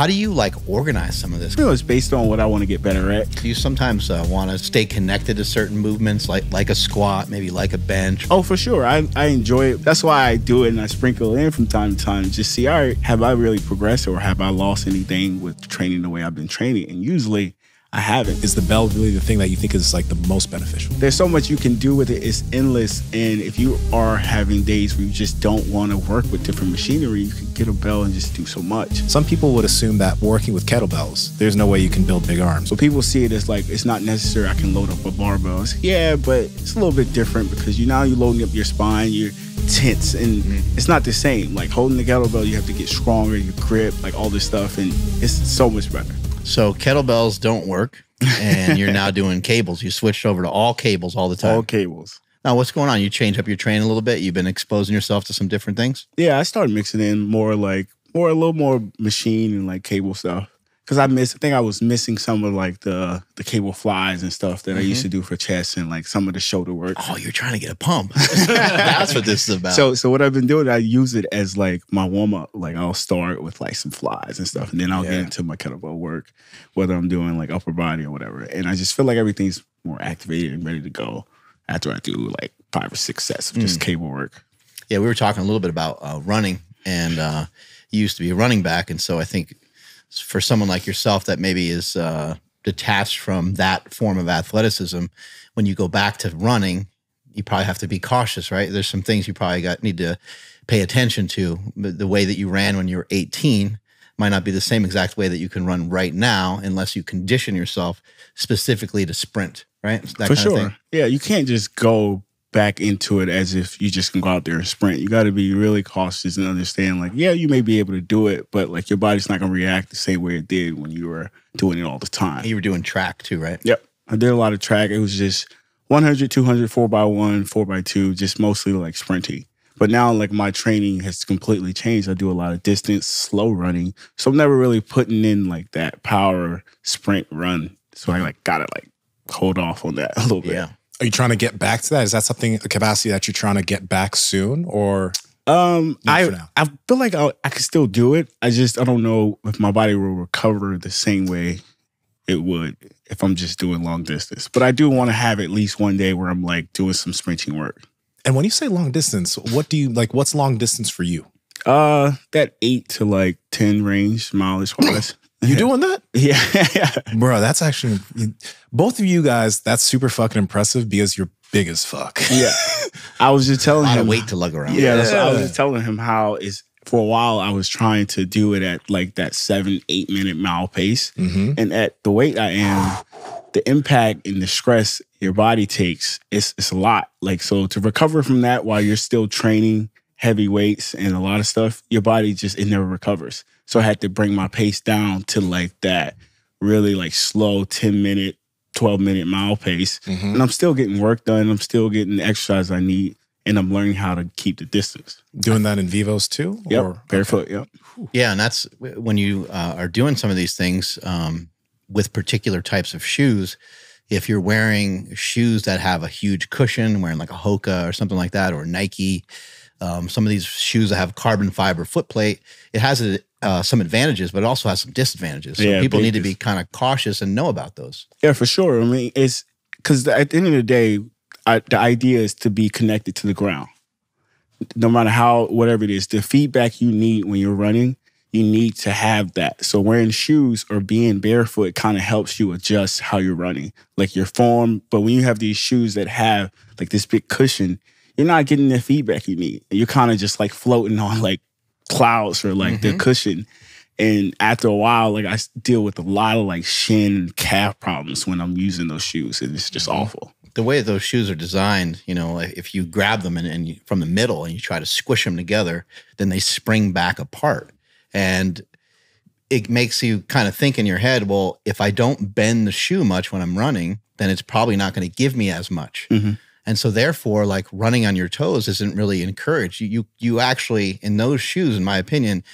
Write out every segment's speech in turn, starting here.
How do you like organize some of this? You know, it's based on what I want to get better at. Do you sometimes want to stay connected to certain movements, like a squat, maybe like a bench? Oh, for sure. I enjoy it. That's why I do it, and I sprinkle it in from time to time. Just see, all right, have I really progressed or have I lost anything with training the way I've been training? And usually I haven't. Is the bell really the thing that you think is like the most beneficial? There's so much you can do with it. It's endless. And if you are having days where you just don't want to work with different machinery, you can get a bell and just do so much. Some people would assume that working with kettlebells, there's no way you can build big arms. So people see it as like, it's not necessary. I can load up a barbell. Yeah, but it's a little bit different because now you're loading up your spine, you're tense, and it's not the same. Like holding the kettlebell, you have to get stronger, your grip, like all this stuff. And it's so much better. So kettlebells don't work, and you're now doing cables. You switched over to all cables all the time. All cables. Now, what's going on? You changed up your training a little bit. You've been exposing yourself to some different things? Yeah, I started mixing in a little more machine and like cable stuff. Because I think I was missing some of like the cable flies and stuff that I used to do for chest and like some of the shoulder work. Oh, you're trying to get a pump. That's what this is about. So what I've been doing, I use it as like my warm up. Like I'll start with like some flies and stuff, and then I'll get into my kettlebell work, whether I'm doing like upper body or whatever. And I just feel like everything's more activated and ready to go after I do like 5 or 6 sets of just cable work. Yeah, we were talking a little bit about running, and you used to be a running back, and so I think for someone like yourself that maybe is detached from that form of athleticism, when you go back to running, you probably have to be cautious, right? There's some things you probably need to pay attention to. The way that you ran when you were 18 might not be the same exact way that you can run right now unless you condition yourself specifically to sprint, right? That for kind sure. Of thing. Yeah, you can't just go back into it as if you just can go out there and sprint. You got to be really cautious and understand, like, yeah, you may be able to do it, but like your body's not going to react the same way it did when you were doing it all the time. You were doing track too, right? Yep. I did a lot of track. It was just 100, 200, 4x1, 4x2, just mostly like sprinting. But now like my training has completely changed. I do a lot of distance, slow running. So I'm never really putting in like that power sprint run. So I like got to like hold off on that a little bit. Yeah. Are you trying to get back to that? Is that something, a capacity that you're trying to get back soon, or I feel like I could still do it. I don't know if my body will recover the same way it would if I'm just doing long distance. But I do want to have at least one day where I'm like doing some sprinting work. And when you say long distance, what do you like? What's long distance for you? That 8 to like 10 range, mileage wise. You doing that? Yeah. Bro, that's actually, both of you guys, that's super fucking impressive because you're big as fuck. Yeah. I was just telling him. A lot of weight to lug around. Yeah, that's what I was just telling him how is for a while I was trying to do it at like that 7-8 minute mile pace. And at the weight I am, the impact and the stress your body takes, it's a lot. Like, so to recover from that while you're still training heavy weights and a lot of stuff, your body just, it never recovers. So I had to bring my pace down to like that really like slow 10 minute, 12 minute mile pace. And I'm still getting work done. I'm still getting the exercise I need. And I'm learning how to keep the distance. Doing that in Vivos too? Yep. Or barefoot. Okay. Yep. Yeah. And that's when you are doing some of these things with particular types of shoes. If you're wearing shoes that have a huge cushion, wearing like a Hoka or something like that, or Nike, some of these shoes that have carbon fiber footplate, it has some advantages, but it also has some disadvantages. So yeah, people need to be kind of cautious and know about those. Yeah, for sure. I mean, it's because at the end of the day, the idea is to be connected to the ground. No matter how, whatever it is, the feedback you need when you're running, you need to have that. So wearing shoes or being barefoot kind of helps you adjust how you're running, like your form. But when you have these shoes that have like this big cushion, you're not getting the feedback you need. You're kind of just like floating on like clouds or like the cushion. And after a while, like I deal with a lot of like shin and calf problems when I'm using those shoes, and it's just awful. The way those shoes are designed, you know, if you grab them and from the middle and you try to squish them together, then they spring back apart. And it makes you kind of think in your head, well, if I don't bend the shoe much when I'm running, then it's probably not going to give me as much. And so therefore, like running on your toes isn't really encouraged. You actually, in those shoes, in my opinion,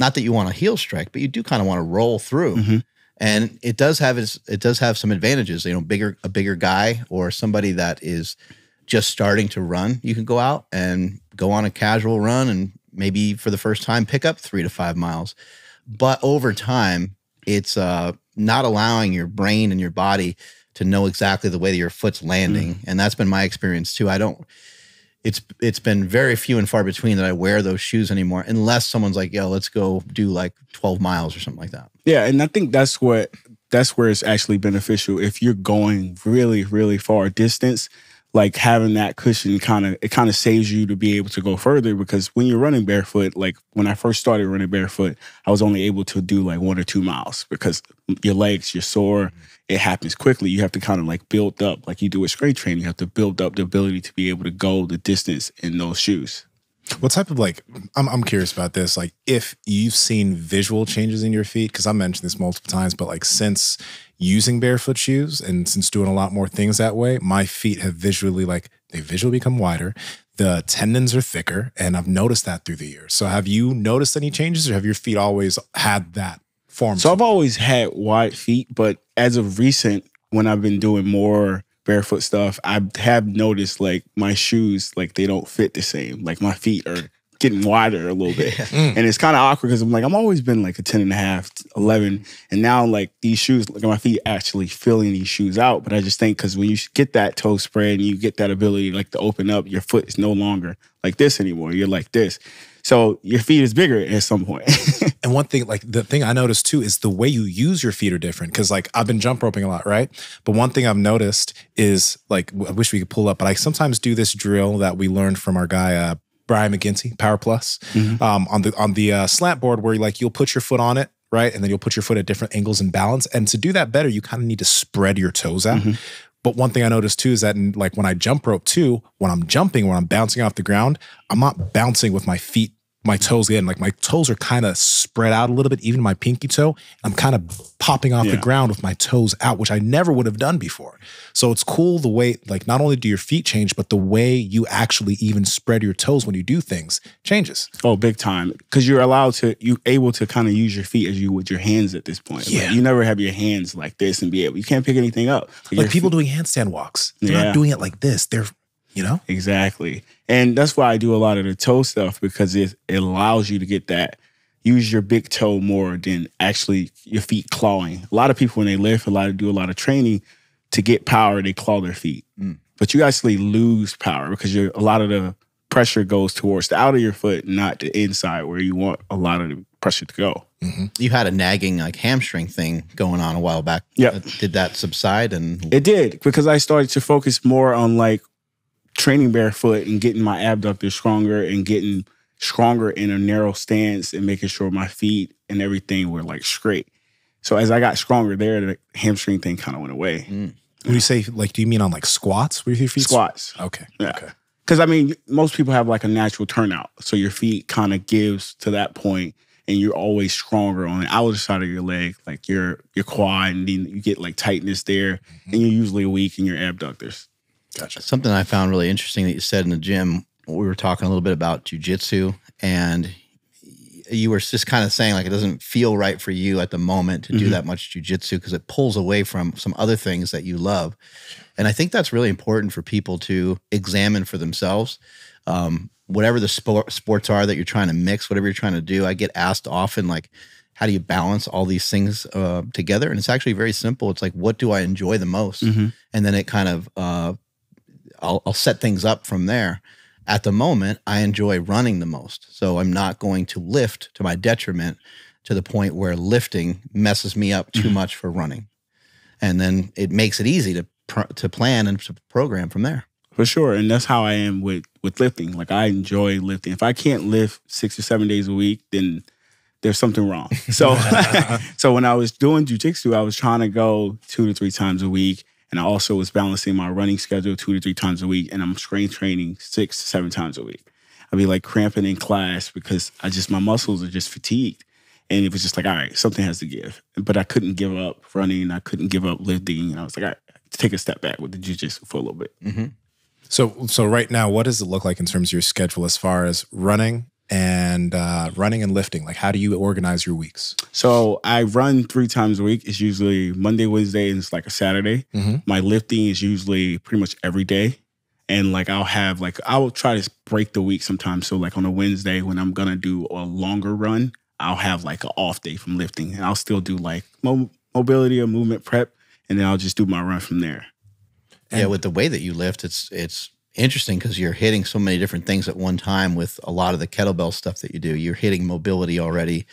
not that you want a heel strike, but you do kind of want to roll through. And it does have some advantages. You know, a bigger guy or somebody that is just starting to run, you can go out and go on a casual run and maybe for the first time pick up 3 to 5 miles. But over time, it's not allowing your brain and your body to know exactly the way that your foot's landing. And that's been my experience too. I don't, it's been very few and far between that I wear those shoes anymore, unless someone's like, yo, let's go do like 12 miles or something like that. Yeah. And I think that's what, that's where it's actually beneficial. If you're going really, really far distance, like having that cushion kind of, it kind of saves you to be able to go further, because when you're running barefoot, like when I first started running barefoot, I was only able to do like 1 or 2 miles because your legs, you're sore. It happens quickly. You have to kind of like build up, like you do with strength training. You have to build up the ability to be able to go the distance in those shoes. What type of like, I'm curious about this, like if you've seen visual changes in your feet, because I mentioned this multiple times, but like since using barefoot shoes and since doing a lot more things that way, my feet have visually like, they visually become wider. The tendons are thicker, and I've noticed that through the years. So have you noticed any changes, or have your feet always had that form? So I've always had wide feet, but as of recent, when I've been doing more barefoot stuff, I have noticed like my shoes, like they don't fit the same. Like my feet are getting wider a little bit. And it's kind of awkward because I'm like, I'm always been like a 10.5, 11. And now like these shoes, like my feet actually filling these shoes out. But I just think because when you get that toe spread and you get that ability like to open up, your foot is no longer like this anymore. You're like this. So your feet is bigger at some point. And one thing, like the thing I noticed too, is the way you use your feet are different. Cause like I've been jump roping a lot, right? But one thing I've noticed is like, I wish we could pull up, but I sometimes do this drill that we learned from our guy, Brian McGinty, Power Plus, on the slant board, where like you'll put your foot on it, right? And then you'll put your foot at different angles and balance. And to do that better, you kind of need to spread your toes out. But one thing I noticed too is that in, like when I jump rope too, when I'm jumping, when I'm bouncing off the ground, I'm not bouncing with my feet, my toes in. Like my toes are kind of spread out a little bit, even my pinky toe. I'm kind of popping off the ground with my toes out, which I never would have done before. So it's cool the way, like not only do your feet change, but the way you actually even spread your toes when you do things changes. Oh, big time. Because you're allowed to, you're able to kind of use your feet as you would your hands at this point. Yeah. Like you never have your hands like this and be able, you can't pick anything up. Like people doing handstand walks. They're not doing it like this. They're, you know? Exactly. And that's why I do a lot of the toe stuff, because it allows you to get that, use your big toe more than actually your feet clawing. A lot of people when they lift, do a lot of training to get power, they claw their feet. But you actually lose power because a lot of the pressure goes towards the outer of your foot, not the inside where you want a lot of the pressure to go. You had a nagging like hamstring thing going on a while back. Did that subside? And it did, because I started to focus more on like training barefoot and getting my abductor stronger and getting stronger in a narrow stance and making sure my feet and everything were like straight. So as I got stronger there, the hamstring thing kind of went away. When you say, like, do you mean on like squats with your feet? Squats. Okay. Yeah. Okay. Because I mean, most people have like a natural turnout. So your feet kind of gives to that point, and you're always stronger on the outer side of your leg, like your quad, and then you get like tightness there and you're usually weak in your abductors. Gotcha. Something I found really interesting that you said in the gym, we were talking a little bit about jujitsu, and you were just kind of saying like it doesn't feel right for you at the moment to do that much jujitsu because it pulls away from some other things that you love. And I think that's really important for people to examine for themselves. Whatever the sports are that you're trying to mix, whatever you're trying to do, I get asked often like, how do you balance all these things together? And it's actually very simple. It's like, what do I enjoy the most? And then it kind of... I'll set things up from there. At the moment, I enjoy running the most. So I'm not going to lift to my detriment to the point where lifting messes me up too much for running. And then it makes it easy to plan and to program from there. For sure. And that's how I am with lifting. Like I enjoy lifting. If I can't lift 6 or 7 days a week, then there's something wrong. So, so when I was doing jiu-jitsu, I was trying to go 2 to 3 times a week. And I also was balancing my running schedule 2 to 3 times a week. And I'm strength training 6 to 7 times a week. I'd be like cramping in class because I just, my muscles are just fatigued. And it was just like, all right, something has to give. But I couldn't give up running. I couldn't give up lifting. And I was like, all right, take a step back with the jiu-jitsu for a little bit. So right now, what does it look like in terms of your schedule as far as running and lifting? Like, how do you organize your weeks? So I run 3 times a week. It's usually Monday, Wednesday, and it's like a Saturday. My lifting is usually pretty much every day. And like, I will try to break the week sometimes. So like on a Wednesday when I'm going to do a longer run, I'll have like an off day from lifting, and I'll still do like mobility or movement prep, and then I'll just do my run from there. And yeah, with the way that you lift, it's interesting because you're hitting so many different things at one time with a lot of the kettlebell stuff that you do. You're hitting mobility already.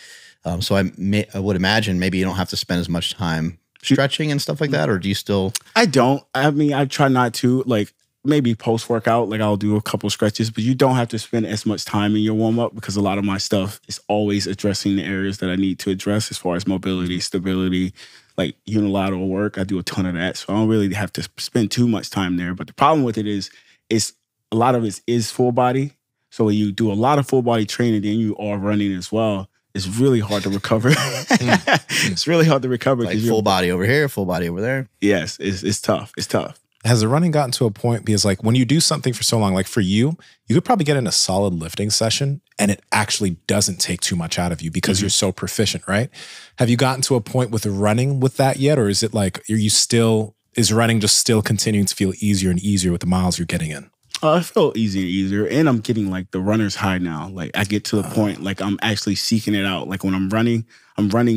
So I would imagine maybe you don't have to spend as much time stretching and stuff like that, or do you still? I don't. I mean, I try not to. Like maybe post-workout, like I'll do a couple stretches, but you don't have to spend as much time in your warm-up because a lot of my stuff is always addressing the areas that I need to address as far as mobility, stability, like unilateral work. I do a ton of that, so I don't really have to spend too much time there. But the problem with it is a lot of it is full body. So when you do a lot of full body training, then you are running as well. It's really hard to recover. It's really hard to recover. Like full body over here, full body over there. Yes, it's tough. It's tough. Has the running gotten to a point? Because like when you do something for so long, like for you, you could probably get in a solid lifting session and it actually doesn't take too much out of you because you're so proficient, right? Have you gotten to a point with running with that yet? Or is it like, are you still, is running just still continuing to feel easier and easier with the miles you're getting in? I feel easier and easier, and I'm getting like the runner's high now. Like I get to the point like I'm actually seeking it out. Like when I'm running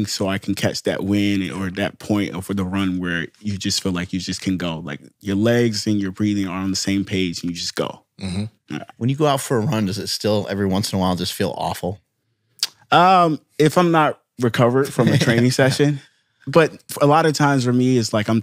so I can catch that win or that point over the run where you just feel like you just can go. Like your legs and your breathing are on the same page and you just go. Mm-hmm. When you go out for a run, does it still every once in a while just feel awful? If I'm not recovered from a training session. But a lot of times for me, it's like I'm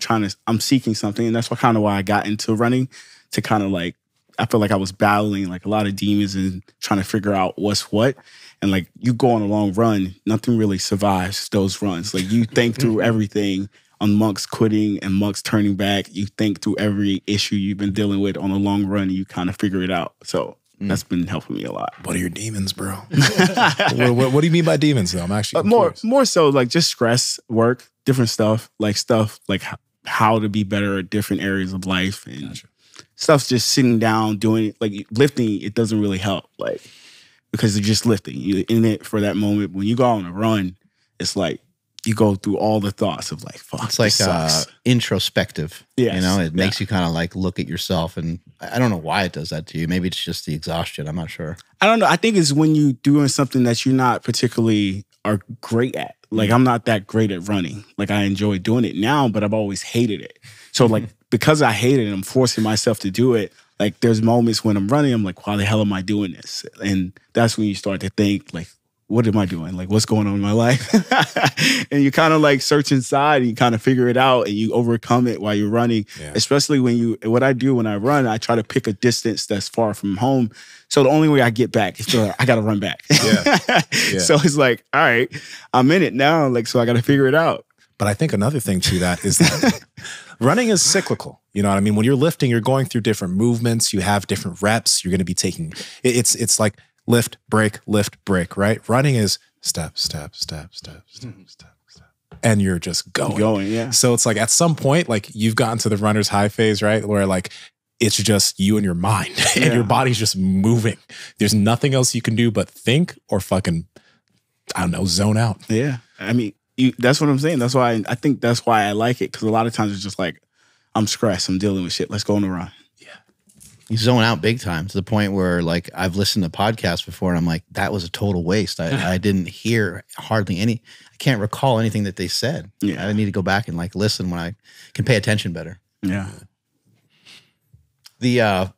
seeking something, and that's what kind of why I got into running, to kind of like, I feel like I was battling like a lot of demons and trying to figure out what's what. And like you go on a long run, nothing really survives those runs. Like you think through everything amongst quitting and amongst turning back. You think through every issue you've been dealing with on a long run. And you kind of figure it out. So that's been helping me a lot. What are your demons, bro? What do you mean by demons though? I'm actually confused. More so like just stress, work, different stuff like how to be better at different areas of life. And gotcha. Stuff's just sitting down, doing like lifting, it doesn't really help, like because you're just lifting. You're in it for that moment. When you go on a run, it's like you go through all the thoughts of like, fuck, it's like introspective. Yes. You know, it makes you kind of like look at yourself, and I don't know why it does that to you. Maybe it's just the exhaustion. I'm not sure. I don't know. I think it's when you're doing something that you're not particularly are great at. Like I'm not that great at running. Like I enjoy doing it now, but I've always hated it. So like because I hate it and I'm forcing myself to do it, like there's moments when I'm running, I'm like, why the hell am I doing this? And that's when you start to think like, what am I doing? Like what's going on in my life? And you kind of like search inside and you kind of figure it out and you overcome it while you're running. Yeah. Especially when what I do when I run, I try to pick a distance that's far from home. So the only way I get back is like, I got to run back. Yeah. Yeah. So it's like, all right, I'm in it now. Like, so I got to figure it out. But I think another thing to that is that running is cyclical. You know what I mean? When you're lifting, you're going through different movements. You have different reps. You're going to be taking, it's like lift, break, right? Running is step, step, step. And you're just going. Yeah. So it's like at some point, like you've gotten to the runner's high phase, right? Where like, it's just you and your mind and your body's just moving. There's nothing else you can do but think or fucking, I don't know, zone out. Yeah. I mean, that's what I'm saying. That's why I think that's why I like it, because a lot of times it's just like I'm stressed, I'm dealing with shit. Let's go on a run. Yeah, you zone out big time to the point where like I've listened to podcasts before and I'm like, that was a total waste. I didn't hear hardly any. I can't recall anything that they said. Yeah, I need to go back and like listen when I can pay attention better. Yeah. The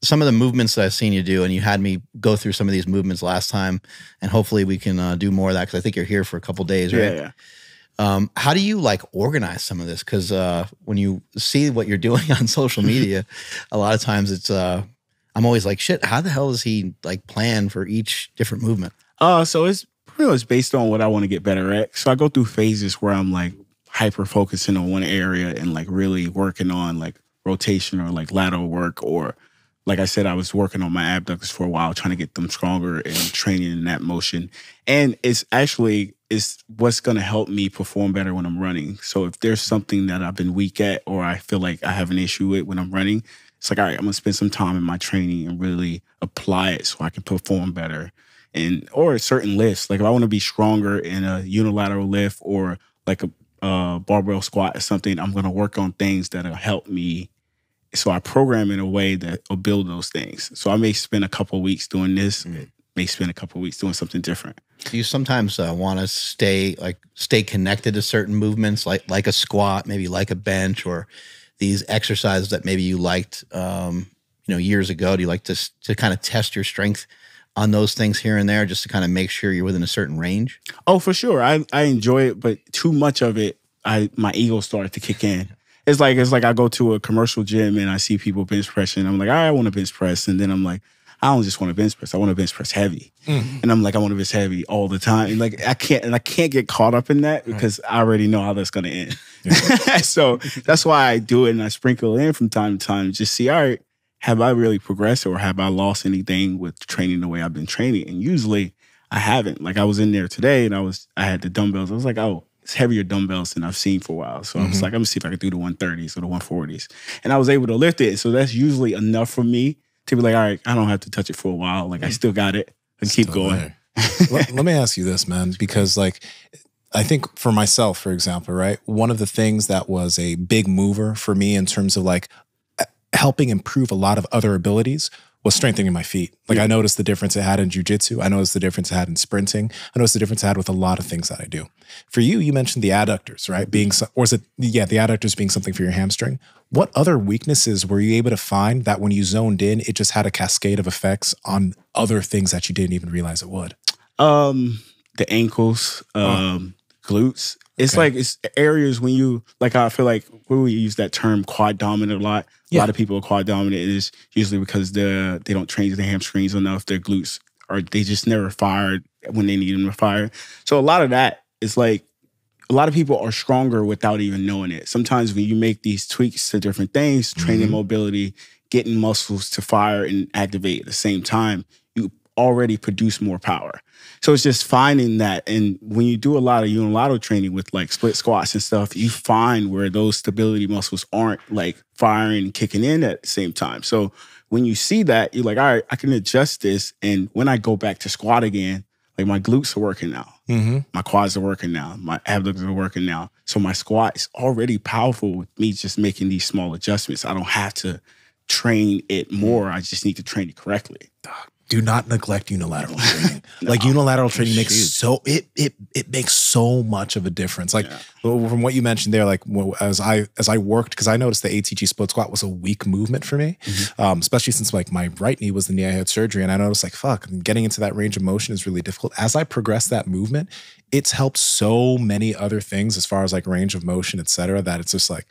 some of the movements that I've seen you do, and you had me go through some of these movements last time, and hopefully we can do more of that because I think you're here for a couple days, right? Yeah. How do you like organize some of this? Because when you see what you're doing on social media, a lot of times it's I'm always like, shit, how the hell does he like plan for each different movement? So it's pretty much based on what I want to get better at. So I go through phases where I'm like hyper focusing on one area and like really working on like rotation or like lateral work, or like I said, I was working on my abductors for a while, trying to get them stronger and training in that motion. And it's actually, it's what's going to help me perform better when I'm running. So if there's something that I've been weak at or I feel like I have an issue with when I'm running, it's like, all right, I'm going to spend some time in my training and really apply it so I can perform better. And or certain lifts, like if I want to be stronger in a unilateral lift or like a barbell squat or something, I'm going to work on things that'll help me. So I program in a way that will build those things. So I may spend a couple of weeks doing this, may spend a couple of weeks doing something different. Do you sometimes want to stay connected to certain movements, like a squat, maybe like a bench, or these exercises that maybe you liked, years ago? Do you like to kind of test your strength on those things here and there, just to kind of make sure you're within a certain range? Oh, for sure. I enjoy it, but too much of it, my ego started to kick in. It's like I go to a commercial gym and I see people bench pressing. I'm like, all right, I want to bench press. And then I'm like, I don't just want to bench press. I want to bench press heavy. Mm. And I'm like, I want to bench heavy all the time. And like, I can't get caught up in that because I already know how that's going to end. Yeah. So that's why I do it and I sprinkle in from time to time, just see, all right, have I really progressed or have I lost anything with training the way I've been training? And usually I haven't. Like I was in there today and I had the dumbbells. I was like, oh, it's heavier dumbbells than I've seen for a while. So I was like, I'm going to see if I can do the 130s or the 140s. And I was able to lift it. So that's usually enough for me to be like, all right, I don't have to touch it for a while. Like I still got it and keep going. Let me ask you this, man, because like I think for myself, for example, right? One of the things that was a big mover for me in terms of like helping improve a lot of other abilities was strengthening my feet. Like I noticed the difference it had in jujitsu. I noticed the difference it had in sprinting. I noticed the difference it had with a lot of things that I do. For you, you mentioned the adductors, right? The adductors being something for your hamstring. What other weaknesses were you able to find that when you zoned in, it just had a cascade of effects on other things that you didn't even realize it would? The ankles, glutes. It's like, it's areas when you, like, I feel like we use that term quad dominant a lot. A lot of people are quad dominant. It's usually because they don't train their hamstrings enough. Their glutes, or they just never fire when they need them to fire. So a lot of that is like, a lot of people are stronger without even knowing it. Sometimes when you make these tweaks to different things, training mobility, getting muscles to fire and activate at the same time, already produce more power. So it's just finding that. And when you do a lot of unilateral training with like split squats and stuff, you find where those stability muscles aren't like firing and kicking in at the same time. So when you see that, you're like, all right, I can adjust this. And when I go back to squat again, like my glutes are working now. My quads are working now. My abductors are working now. So my squat is already powerful with me just making these small adjustments. I don't have to train it more. I just need to train it correctly. Do not neglect unilateral training. Like unilateral training makes it makes so much of a difference. Like from what you mentioned there, like as I worked, because I noticed the ATG split squat was a weak movement for me, especially since like my right knee was the knee I had surgery, and I noticed like getting into that range of motion is really difficult. As I progressed that movement, it's helped so many other things as far as like range of motion, et cetera, that it's just like,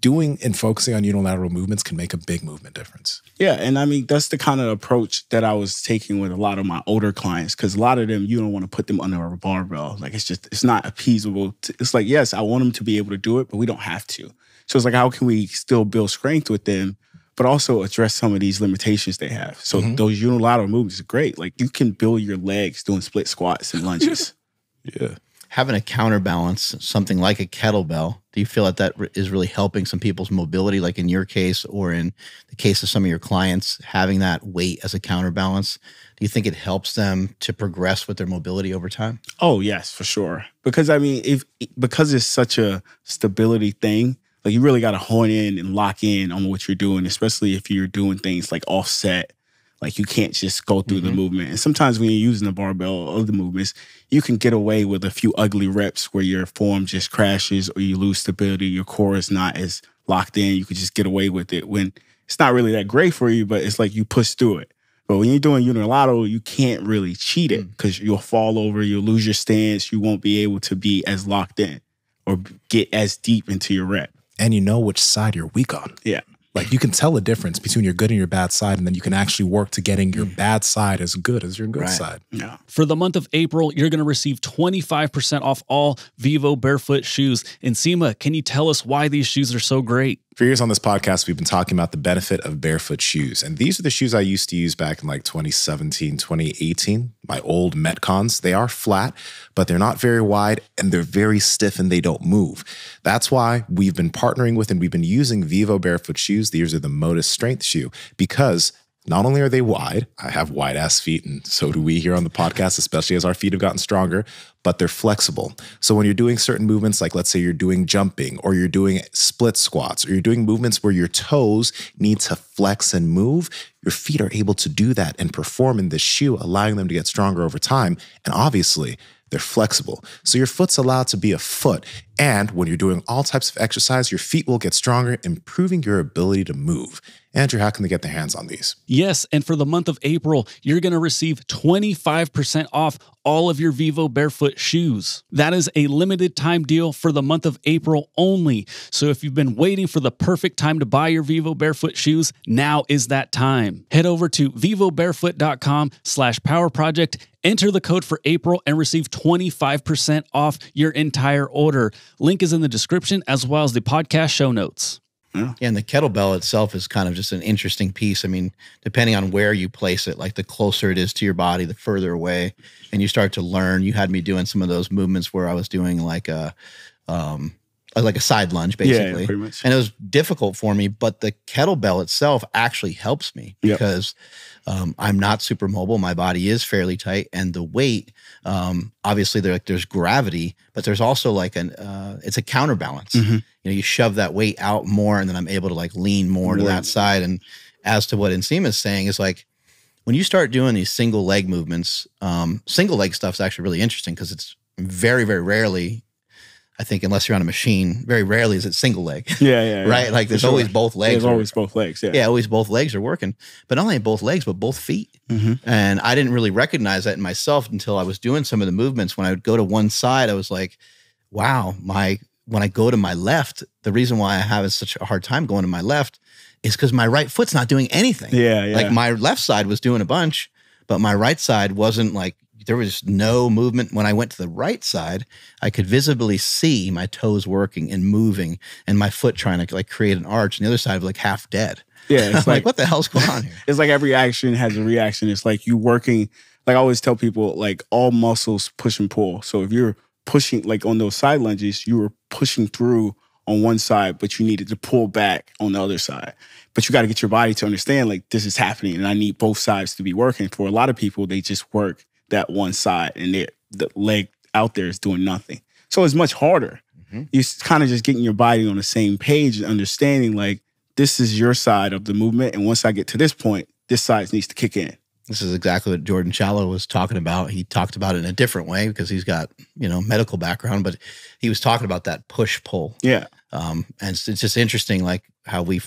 doing and focusing on unilateral movements can make a big movement difference. Yeah, and I mean, that's the kind of approach that I was taking with a lot of my older clients, because a lot of them, you don't want to put them under a barbell. Like, it's just, it's not appeasable. It's like, yes, I want them to be able to do it, but we don't have to. So it's like, how can we still build strength with them, but also address some of these limitations they have? So those unilateral movements are great. Like, you can build your legs doing split squats and lunges. Having a counterbalance, something like a kettlebell, do you feel that is really helping some people's mobility, like in your case or in the case of some of your clients, having that weight as a counterbalance? Do you think it helps them to progress with their mobility over time? Oh, yes, for sure. Because, I mean, because it's such a stability thing, like you really got to hone in and lock in on what you're doing, especially if you're doing things like offset. Like, you can't just go through the movement. And sometimes when you're using the barbell or other movements, you can get away with a few ugly reps where your form just crashes or you lose stability. Your core is not as locked in. You could just get away with it when it's not really that great for you, but it's like you push through it. But when you're doing unilateral, you can't really cheat it because you'll fall over, you'll lose your stance, you won't be able to be as locked in or get as deep into your rep. And you know which side you're weak on. Yeah. Like, you can tell the difference between your good and your bad side, and then you can actually work to getting your bad side as good as your good side. Yeah. For the month of April, you're going to receive 25% off all Vivo Barefoot shoes. And Nsima, can you tell us why these shoes are so great? For years on this podcast, we've been talking about the benefit of barefoot shoes. And these are the shoes I used to use back in like 2017, 2018, my old Metcons. They are flat, but they're not very wide, and they're very stiff, and they don't move. That's why we've been partnering with and we've been using Vivo Barefoot shoes. These are the Modus Strength shoe because Not only are they wide, I have wide ass feet, and so do we here on the podcast, especially as our feet have gotten stronger, but they're flexible. So when you're doing certain movements, like let's say you're doing jumping or you're doing split squats, or you're doing movements where your toes need to flex and move, your feet are able to do that and perform in this shoe, allowing them to get stronger over time. And obviously, they're flexible. So your foot's allowed to be a foot. And when you're doing all types of exercise, your feet will get stronger, improving your ability to move. Andrew, how can they get their hands on these? Yes, and for the month of April, you're going to receive 25% off all of your Vivo Barefoot shoes. That is a limited time deal for the month of April only. So if you've been waiting for the perfect time to buy your Vivo Barefoot shoes, now is that time. Head over to vivobarefoot.com/powerproject, enter the code for April, and receive 25% off your entire order. Link is in the description as well as the podcast show notes. Yeah. And the kettlebell itself is kind of just an interesting piece. I mean, depending on where you place it, like the closer it is to your body, the further away, and you start to learn. You had me doing some of those movements where I was doing like a side lunge, basically. Yeah, pretty much. And it was difficult for me, but the kettlebell itself actually helps me because I'm not super mobile. My body is fairly tight, and the weight, obviously there's gravity, but there's also like it's a counterbalance. Mm-hmm. You know, you shove that weight out more, and then I'm able to like lean more to that side. And as to what Nsima is saying is like, when you start doing these single leg movements, single leg stuff is actually really interesting because it's very, very rarely, I think, unless you're on a machine, very rarely is it single leg. Yeah. Right? Like there's always both legs. There's always both legs, yeah. Yeah, always both legs are working. But not only both legs, but both feet. Mm-hmm. And I didn't really recognize that in myself until I was doing some of the movements. When I would go to one side, I was like, wow, when I go to my left, the reason why I have such a hard time going to my left is because my right foot's not doing anything. Yeah. Like my left side was doing a bunch, but my right side wasn't like, there was no movement. When I went to the right side, I could visibly see my toes working and moving and my foot trying to like create an arch, and the other side was like half dead. Yeah. It's like, what the hell's going on here? It's like every action has a reaction. It's like you working, like I always tell people, like all muscles push and pull. So if you're pushing, like on those side lunges, you were pushing through on one side, but you needed to pull back on the other side. But you got to get your body to understand like this is happening and I need both sides to be working. For a lot of people, they just work that one side and the leg out there is doing nothing. So it's much harder. Mm-hmm. You're kind of just getting your body on the same page and understanding like this is your side of the movement. And once I get to this point, this side needs to kick in. This is exactly what Jordan Chalo was talking about. He talked about it in a different way because he's got, you know, medical background, but he was talking about that push-pull. Yeah. And it's just interesting, like how we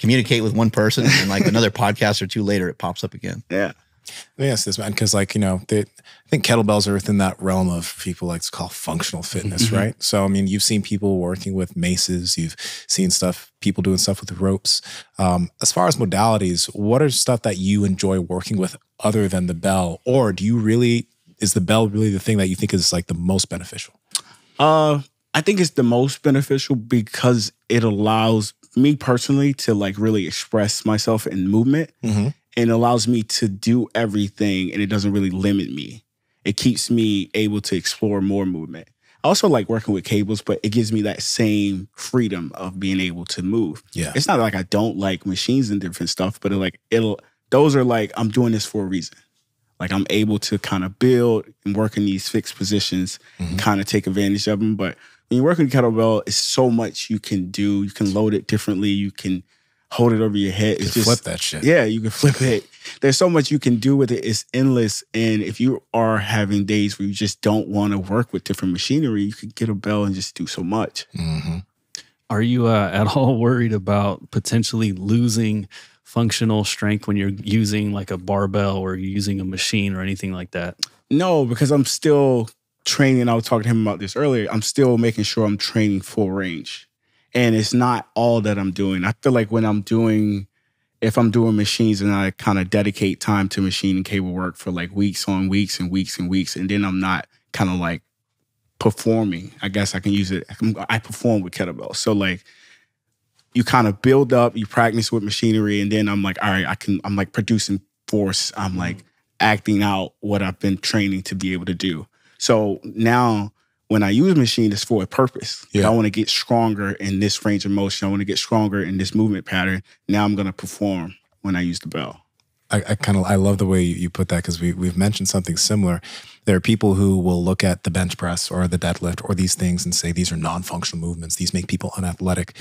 communicate with one person and like another podcast or two later, it pops up again. Yeah. Let me ask this, man, because like, you know, I think kettlebells are within that realm of people like to call functional fitness, mm-hmm. right? So, I mean, you've seen people working with maces, you've seen stuff, people doing stuff with ropes. As far as modalities, what are stuff that you enjoy working with other than the bell? Or do you really, is the bell really the thing that you think is like the most beneficial? I think it's the most beneficial because it allows me personally to like really express myself in movement. Mm-hmm. And allows me to do everything, and it doesn't really limit me. It keeps me able to explore more movement. I also like working with cables, but it gives me that same freedom of being able to move. Yeah, it's not like I don't like machines and different stuff, but those are like, I'm doing this for a reason. Like I'm able to kind of build and work in these fixed positions mm-hmm. and kind of take advantage of them. But when you're working kettlebell, it's so much you can do. You can load it differently. You can hold it over your head. You can flip that shit. Yeah, you can flip it. There's so much you can do with it. It's endless. And if you are having days where you just don't want to work with different machinery, you can get a bell and just do so much. Mm-hmm. Are you at all worried about potentially losing functional strength when you're using like a barbell or you're using a machine or anything like that? No, because I'm still training. I was talking to him about this earlier. I'm still making sure I'm training full range. And it's not all that I'm doing. I feel like when I'm doing, if I'm doing machines and I kind of dedicate time to machine and cable work for like weeks on weeks and weeks and weeks, and then I'm not kind of like performing, I guess I can use it. I perform with kettlebells. So like you kind of build up, you practice with machinery, and then I'm like, all right, I'm like producing force. I'm like acting out what I've been training to be able to do. So now, when I use a machine, it's for a purpose. Yeah. I want to get stronger in this range of motion. I want to get stronger in this movement pattern. Now I'm going to perform when I use the bell. I love the way you put that, because we've mentioned something similar. There are people who will look at the bench press or the deadlift or these things and say, these are non-functional movements. These make people unathletic.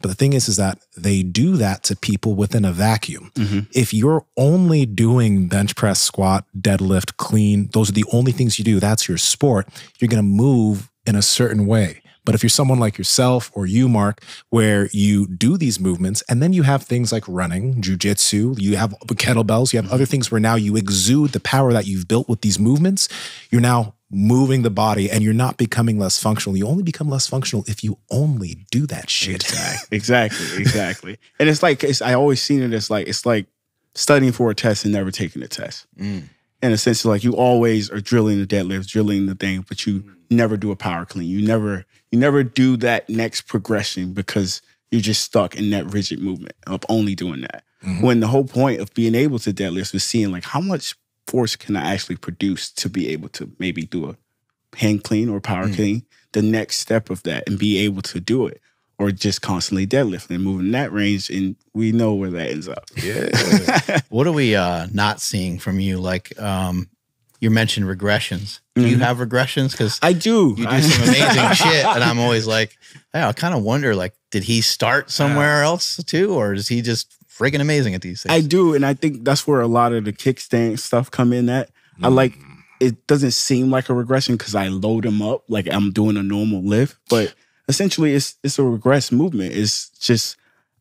But the thing is that they do that to people within a vacuum. Mm-hmm. If you're only doing bench press, squat, deadlift, clean, those are the only things you do, that's your sport, you're going to move in a certain way. But if you're someone like yourself or you, Mark, where you do these movements and then you have things like running, jujitsu, you have kettlebells, you have other things where now you exude the power that you've built with these movements, you're now moving the body and you're not becoming less functional. You only become less functional if you only do that shit. Exactly. And it's like, I always seen it as like, it's like studying for a test and never taking the test. Mm. And essentially, like, you always are drilling the deadlift, drilling the thing, but you never do a power clean. You never do that next progression because you're just stuck in that rigid movement of only doing that. Mm-hmm. When the whole point of being able to deadlift was seeing, like, how much force can I actually produce to be able to maybe do a hand clean or power clean, the next step of that, and be able to do it. Or just constantly deadlifting and moving in that range, and we know where that ends up. Yeah. What are we not seeing from you? Like, you mentioned regressions. Do you have regressions? Because I do. You do some amazing shit, and I'm always like, I kind of wonder, like, did he start somewhere else too, or is he just freaking amazing at these things? I do, and I think that's where a lot of the kickstand stuff come in at. I like, it doesn't seem like a regression because I load him up like I'm doing a normal lift, but essentially, it's a regress movement. It's just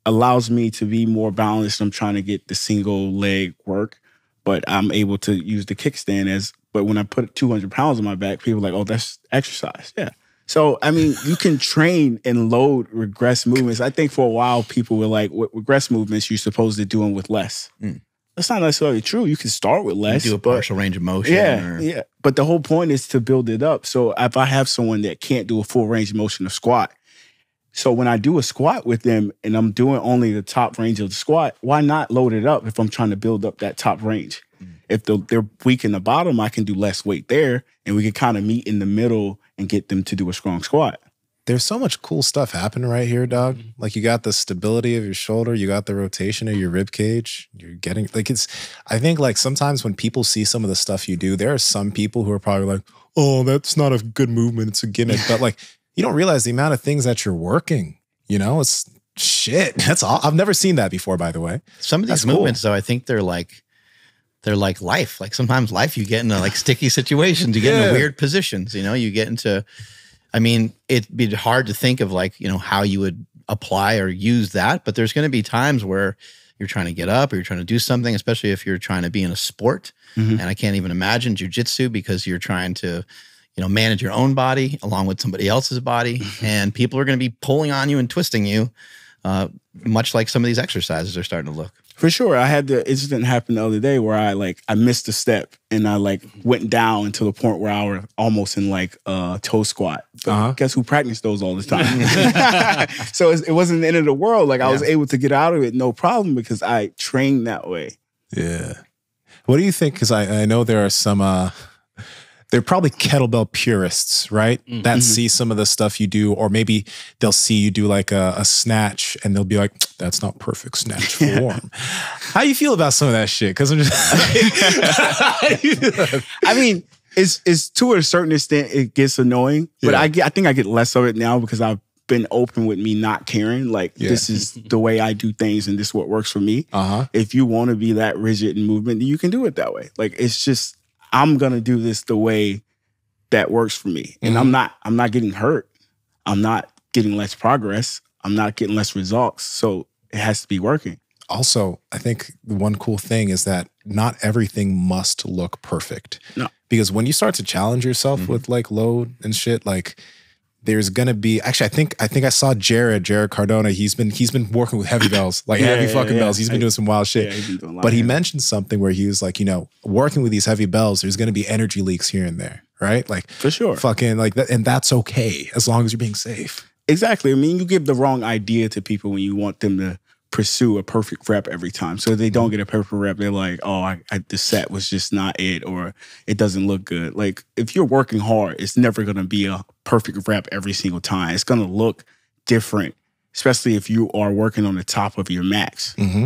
allows me to be more balanced. I'm trying to get the single leg work, but I'm able to use the kickstand as, but when I put 200 pounds on my back, people are like, oh, that's exercise. Yeah. So, I mean, you can train and load regress movements. I think for a while, people were like, what regress movements you're supposed to do them with less. Mm. That's not necessarily true. You can start with less. You do a partial range of motion. Yeah, yeah. But the whole point is to build it up. So if I have someone that can't do a full range of motion of squat, so when I do a squat with them and I'm doing only the top range of the squat, why not load it up if I'm trying to build up that top range? Mm. If they're weak in the bottom, I can do less weight there, and we can kind of meet in the middle and get them to do a strong squat. There's so much cool stuff happening right here, dog. Like, you got the stability of your shoulder, you got the rotation of your rib cage. You're getting, like, it's, I think, like, sometimes when people see some of the stuff you do, there are some people who are probably like, oh, that's not a good movement, it's a gimmick. But, like, you don't realize the amount of things that you're working, you know? It's shit. That's all. I've never seen that before, by the way. Some of these movements, though, I think they're like life. Like, sometimes life, you get into, like, sticky situations. You get into weird positions, you know? You get into... I mean, it'd be hard to think of, like, you know, how you would apply or use that, but there's going to be times where you're trying to get up or you're trying to do something, especially if you're trying to be in a sport. Mm-hmm. And I can't even imagine jujitsu, because you're trying to, you know, manage your own body along with somebody else's body. Mm-hmm. And people are going to be pulling on you and twisting you, much like some of these exercises are starting to look. For sure. I had the incident happen the other day where I missed a step and I went down to the point where I was almost in a toe squat. But guess who practiced those all the time? So it wasn't the end of the world. Like, I was able to get out of it no problem because I trained that way. Yeah. What do you think? Because I know there are some... They're probably kettlebell purists, right? Mm-hmm. That see some of the stuff you do, or maybe they'll see you do like a snatch and they'll be like, that's not perfect snatch form. How you feel about some of that shit? Because I'm just I mean, it's to a certain extent, it gets annoying, but I think I get less of it now because I've been open with me not caring. Like, this is the way I do things and this is what works for me. If you want to be that rigid in movement, you can do it that way. Like, it's just... I'm gonna do this the way that works for me. And I'm not getting hurt. I'm not getting less progress. I'm not getting less results. So it has to be working. Also, I think the one cool thing is that not everything must look perfect. No. Because when you start to challenge yourself with like load and shit, like, there's gonna be, actually, I think I saw Jared Cardona. He's been working with heavy bells, like heavy fucking bells. He's been doing some wild shit. Yeah, but he mentioned something where he was like, you know, working with these heavy bells, there's gonna be energy leaks here and there, right? Like, for sure, fucking like that, and that's okay as long as you're being safe. Exactly. I mean, you give the wrong idea to people when you want them to pursue a perfect rep every time. So if they don't get a perfect rep, they're like, oh, the set was just not it, or it doesn't look good. Like, if you're working hard, it's never going to be a perfect rep every single time. It's going to look different, especially if you are working on the top of your max. Mm-hmm.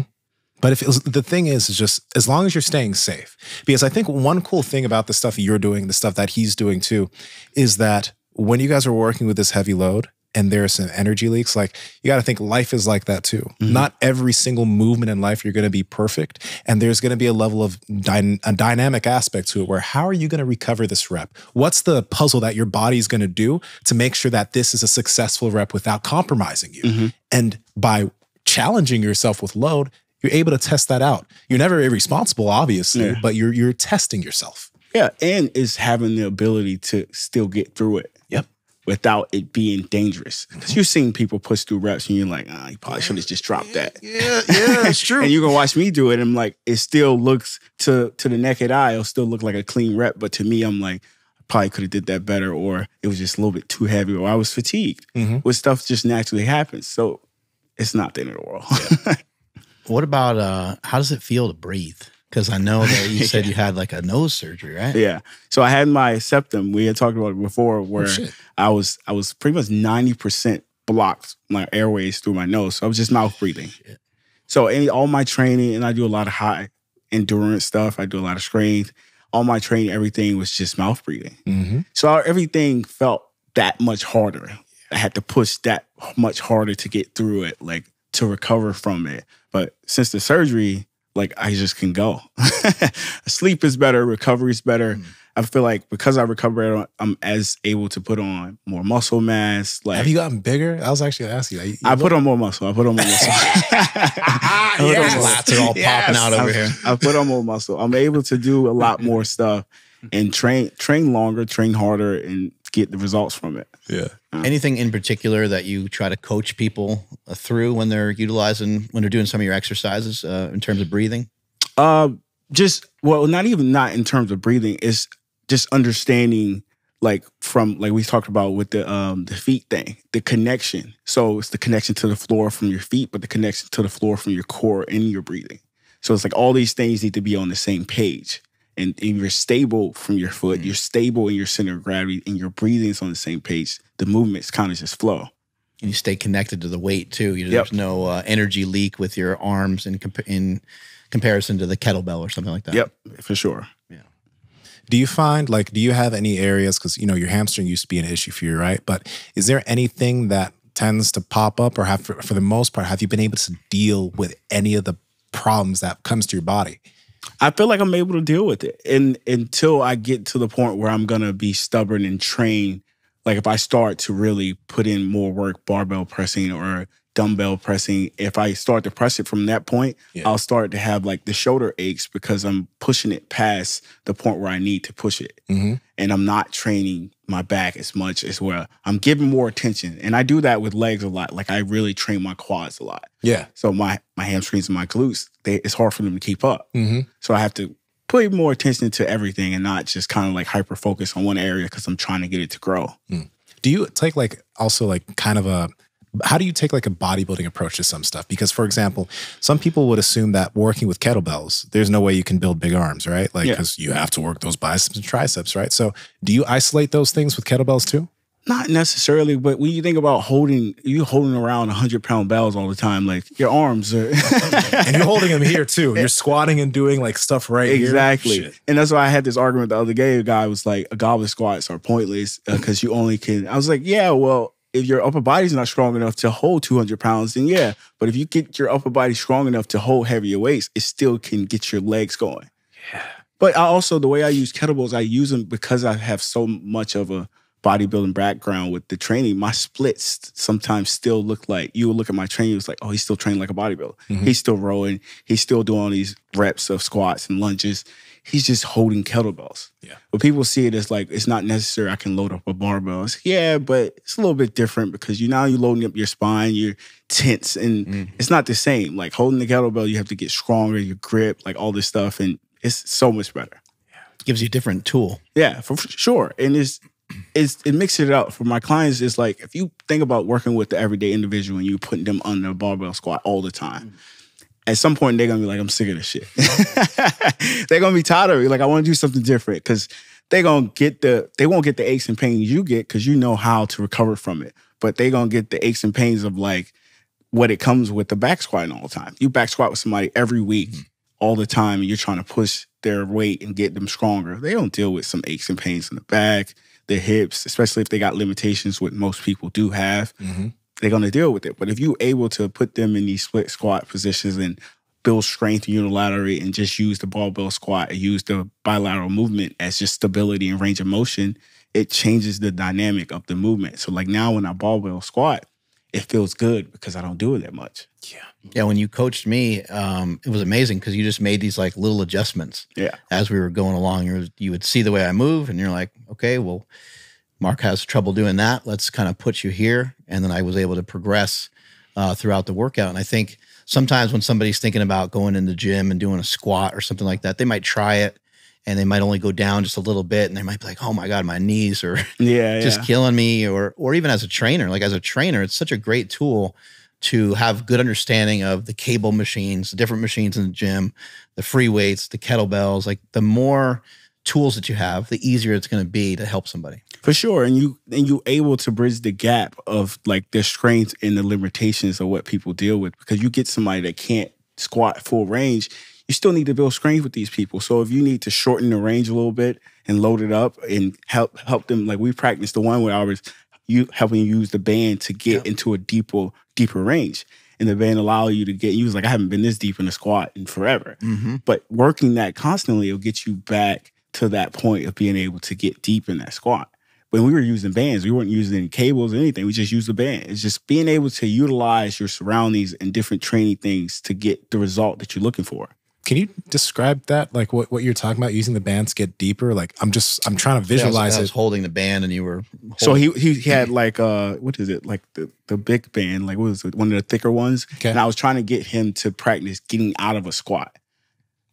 But if it was, the thing is just as long as you're staying safe, because I think one cool thing about the stuff you're doing, the stuff that he's doing too, is that when you guys are working with this heavy load and there are some energy leaks, like you got to think life is like that too. Mm-hmm. Not every single movement in life, you're going to be perfect. And there's going to be a level of a dynamic aspect to it where how are you going to recover this rep? What's the puzzle that your body's going to do to make sure that this is a successful rep without compromising you? Mm-hmm. And by challenging yourself with load, you're able to test that out. You're never irresponsible, obviously, yeah, but you're testing yourself. Yeah, and it's having the ability to still get through it. Yep. Without it being dangerous. Because you're seeing people push through reps and you're like, ah, you probably should have just dropped that. Yeah, it's true. And you're going to watch me do it and I'm like, it still looks, to the naked eye, it'll still look like a clean rep. But to me, I'm like, I probably could have did that better, or it was just a little bit too heavy, or I was fatigued. Mm-hmm. Where stuff just naturally happens. So it's not the end of the world. Yeah. What about, how does it feel to breathe? Because I know that you said you had like a nose surgery, right? Yeah. So I had my septum. We had talked about it before where I was pretty much 90% blocked my airways through my nose. So I was just mouth breathing. Shit. So all my training, and I do a lot of high endurance stuff. I do a lot of strength. All my training, everything was just mouth breathing. Mm-hmm. So everything felt that much harder. I had to push that much harder to get through it, like to recover from it. But since the surgery, like I just can go. Sleep is better. Recovery is better. Mm. I feel like because I recovered, I'm as able to put on more muscle mass. Like, have you gotten bigger? I was actually asking you. I put on more muscle. Those lats are all popping out over here. I put on more muscle. I'm able to do a lot more stuff and train longer, train harder, and get the results from it. Yeah. Anything in particular that you try to coach people through when they're doing some of your exercises in terms of breathing? Not in terms of breathing. It's just understanding, like we talked about with the feet thing, the connection. So it's the connection to the floor from your feet, but the connection to the floor from your core and your breathing. So it's like all these things need to be on the same page. And you're stable from your foot, you're stable in your center of gravity, and your breathing's on the same page. The movements kind of just flow. And you stay connected to the weight, too. There's no energy leak with your arms in comparison to the kettlebell or something like that. Yep, for sure. Yeah. Do you find, do you have any areas, because, your hamstring used to be an issue for you, right? But is there anything that tends to pop up, or for the most part, have you been able to deal with any of the problems that comes to your body? I feel like I'm able to deal with it. And until I get to the point where I'm going to be stubborn and train, like if I start to really put in more work, barbell pressing or dumbbell pressing, if I start to press it from that point, I'll start to have the shoulder aches because I'm pushing it past the point where I need to push it. Mm-hmm. And I'm not training my back as much as well. I'm giving more attention. And I do that with legs a lot. Like I really train my quads a lot. Yeah. So my hamstrings and my glutes, it's hard for them to keep up. Mm-hmm. So I have to pay more attention to everything and not just kind of hyper-focus on one area because I'm trying to get it to grow. Mm. Do you take how do you take a bodybuilding approach to some stuff? Because, for example, some people would assume that working with kettlebells, there's no way you can build big arms, right? Because you have to work those biceps and triceps, right? So do you isolate those things with kettlebells too? Not necessarily, but when you think about holding around 100-pound bells all the time, your arms are... And you're holding them here too. You're squatting and doing stuff right here. Exactly. And that's why I had this argument the other day. A guy was like, goblet squats are pointless because you only can... I was like, yeah, well... If your upper body's not strong enough to hold 200 pounds, then yeah. But if you get your upper body strong enough to hold heavier weights, it still can get your legs going. Yeah. But I also, the way I use kettlebells, I use them because I have so much of a bodybuilding background with the training. My splits sometimes still look like, you look at my training, it's like, oh, he's still training like a bodybuilder. Mm-hmm. He's still rowing. He's still doing all these reps of squats and lunges. He's just holding kettlebells. Yeah. But people see it as it's not necessary. I can load up a barbell. It's, yeah, but it's a little bit different because you're loading up your spine, you're tense, and it's not the same. Like holding the kettlebell, you have to get stronger, your grip, all this stuff, and it's so much better. Yeah. It gives you a different tool. Yeah, for sure. And it mixes it up. For my clients, it's like if you think about working with the everyday individual and you're putting them under a barbell squat all the time, at some point, they're going to be like, I'm sick of this shit. They're going to be tired of it. I want to do something different because they're going to get they won't get the aches and pains you get because you know how to recover from it. But they're going to get the aches and pains of what it comes with the back squatting all the time. You back squat with somebody every week, all the time, and you're trying to push their weight and get them stronger. They don't deal with some aches and pains in the back, their hips, especially if they got limitations, which most people do have. They're going to deal with it. But if you're able to put them in these split squat positions and build strength unilaterally and just use the barbell squat and use the bilateral movement as just stability and range of motion, it changes the dynamic of the movement. So like now when I barbell squat, it feels good because I don't do it that much. Yeah. Yeah, when you coached me, it was amazing because you just made these like little adjustments. Yeah. As we were going along, you would see the way I move and you're like, okay, well, Mark has trouble doing that. Let's kind of put you here. And then I was able to progress throughout the workout. And I think sometimes when somebody's thinking about going in the gym and doing a squat or something like that, they might try it and they might only go down just a little bit. And they might be like, oh my God, my knees are just killing me. Or even as a trainer, like as a trainer, it's such a great tool to have good understanding of the cable machines, the different machines in the gym, the free weights, the kettlebells. Like the more tools that you have, the easier it's going to be to help somebody. For sure. And you're able to bridge the gap of like the strengths and the limitations of what people deal with, because you get somebody that can't squat full range. You still need to build strength with these people. So if you need to shorten the range a little bit and load it up and help them, like we practiced the one where I was helping you use the band to get into a deeper range. And the band allow you to get, you was like, I haven't been this deep in a squat in forever. But working that constantly will get you back to that point of being able to get deep in that squat. When we were using bands, we weren't using any cables or anything. We just used the band. It's just being able to utilize your surroundings and different training things to get the result that you're looking for. Can you describe that? Like what you're talking about, using the bands to get deeper? Like I'm trying to visualize it. I was holding the band and you were holding. So he had like, what is it? Like the big band, like what was it? One of the thicker ones. Okay. And I was trying to get him to practice getting out of a squat.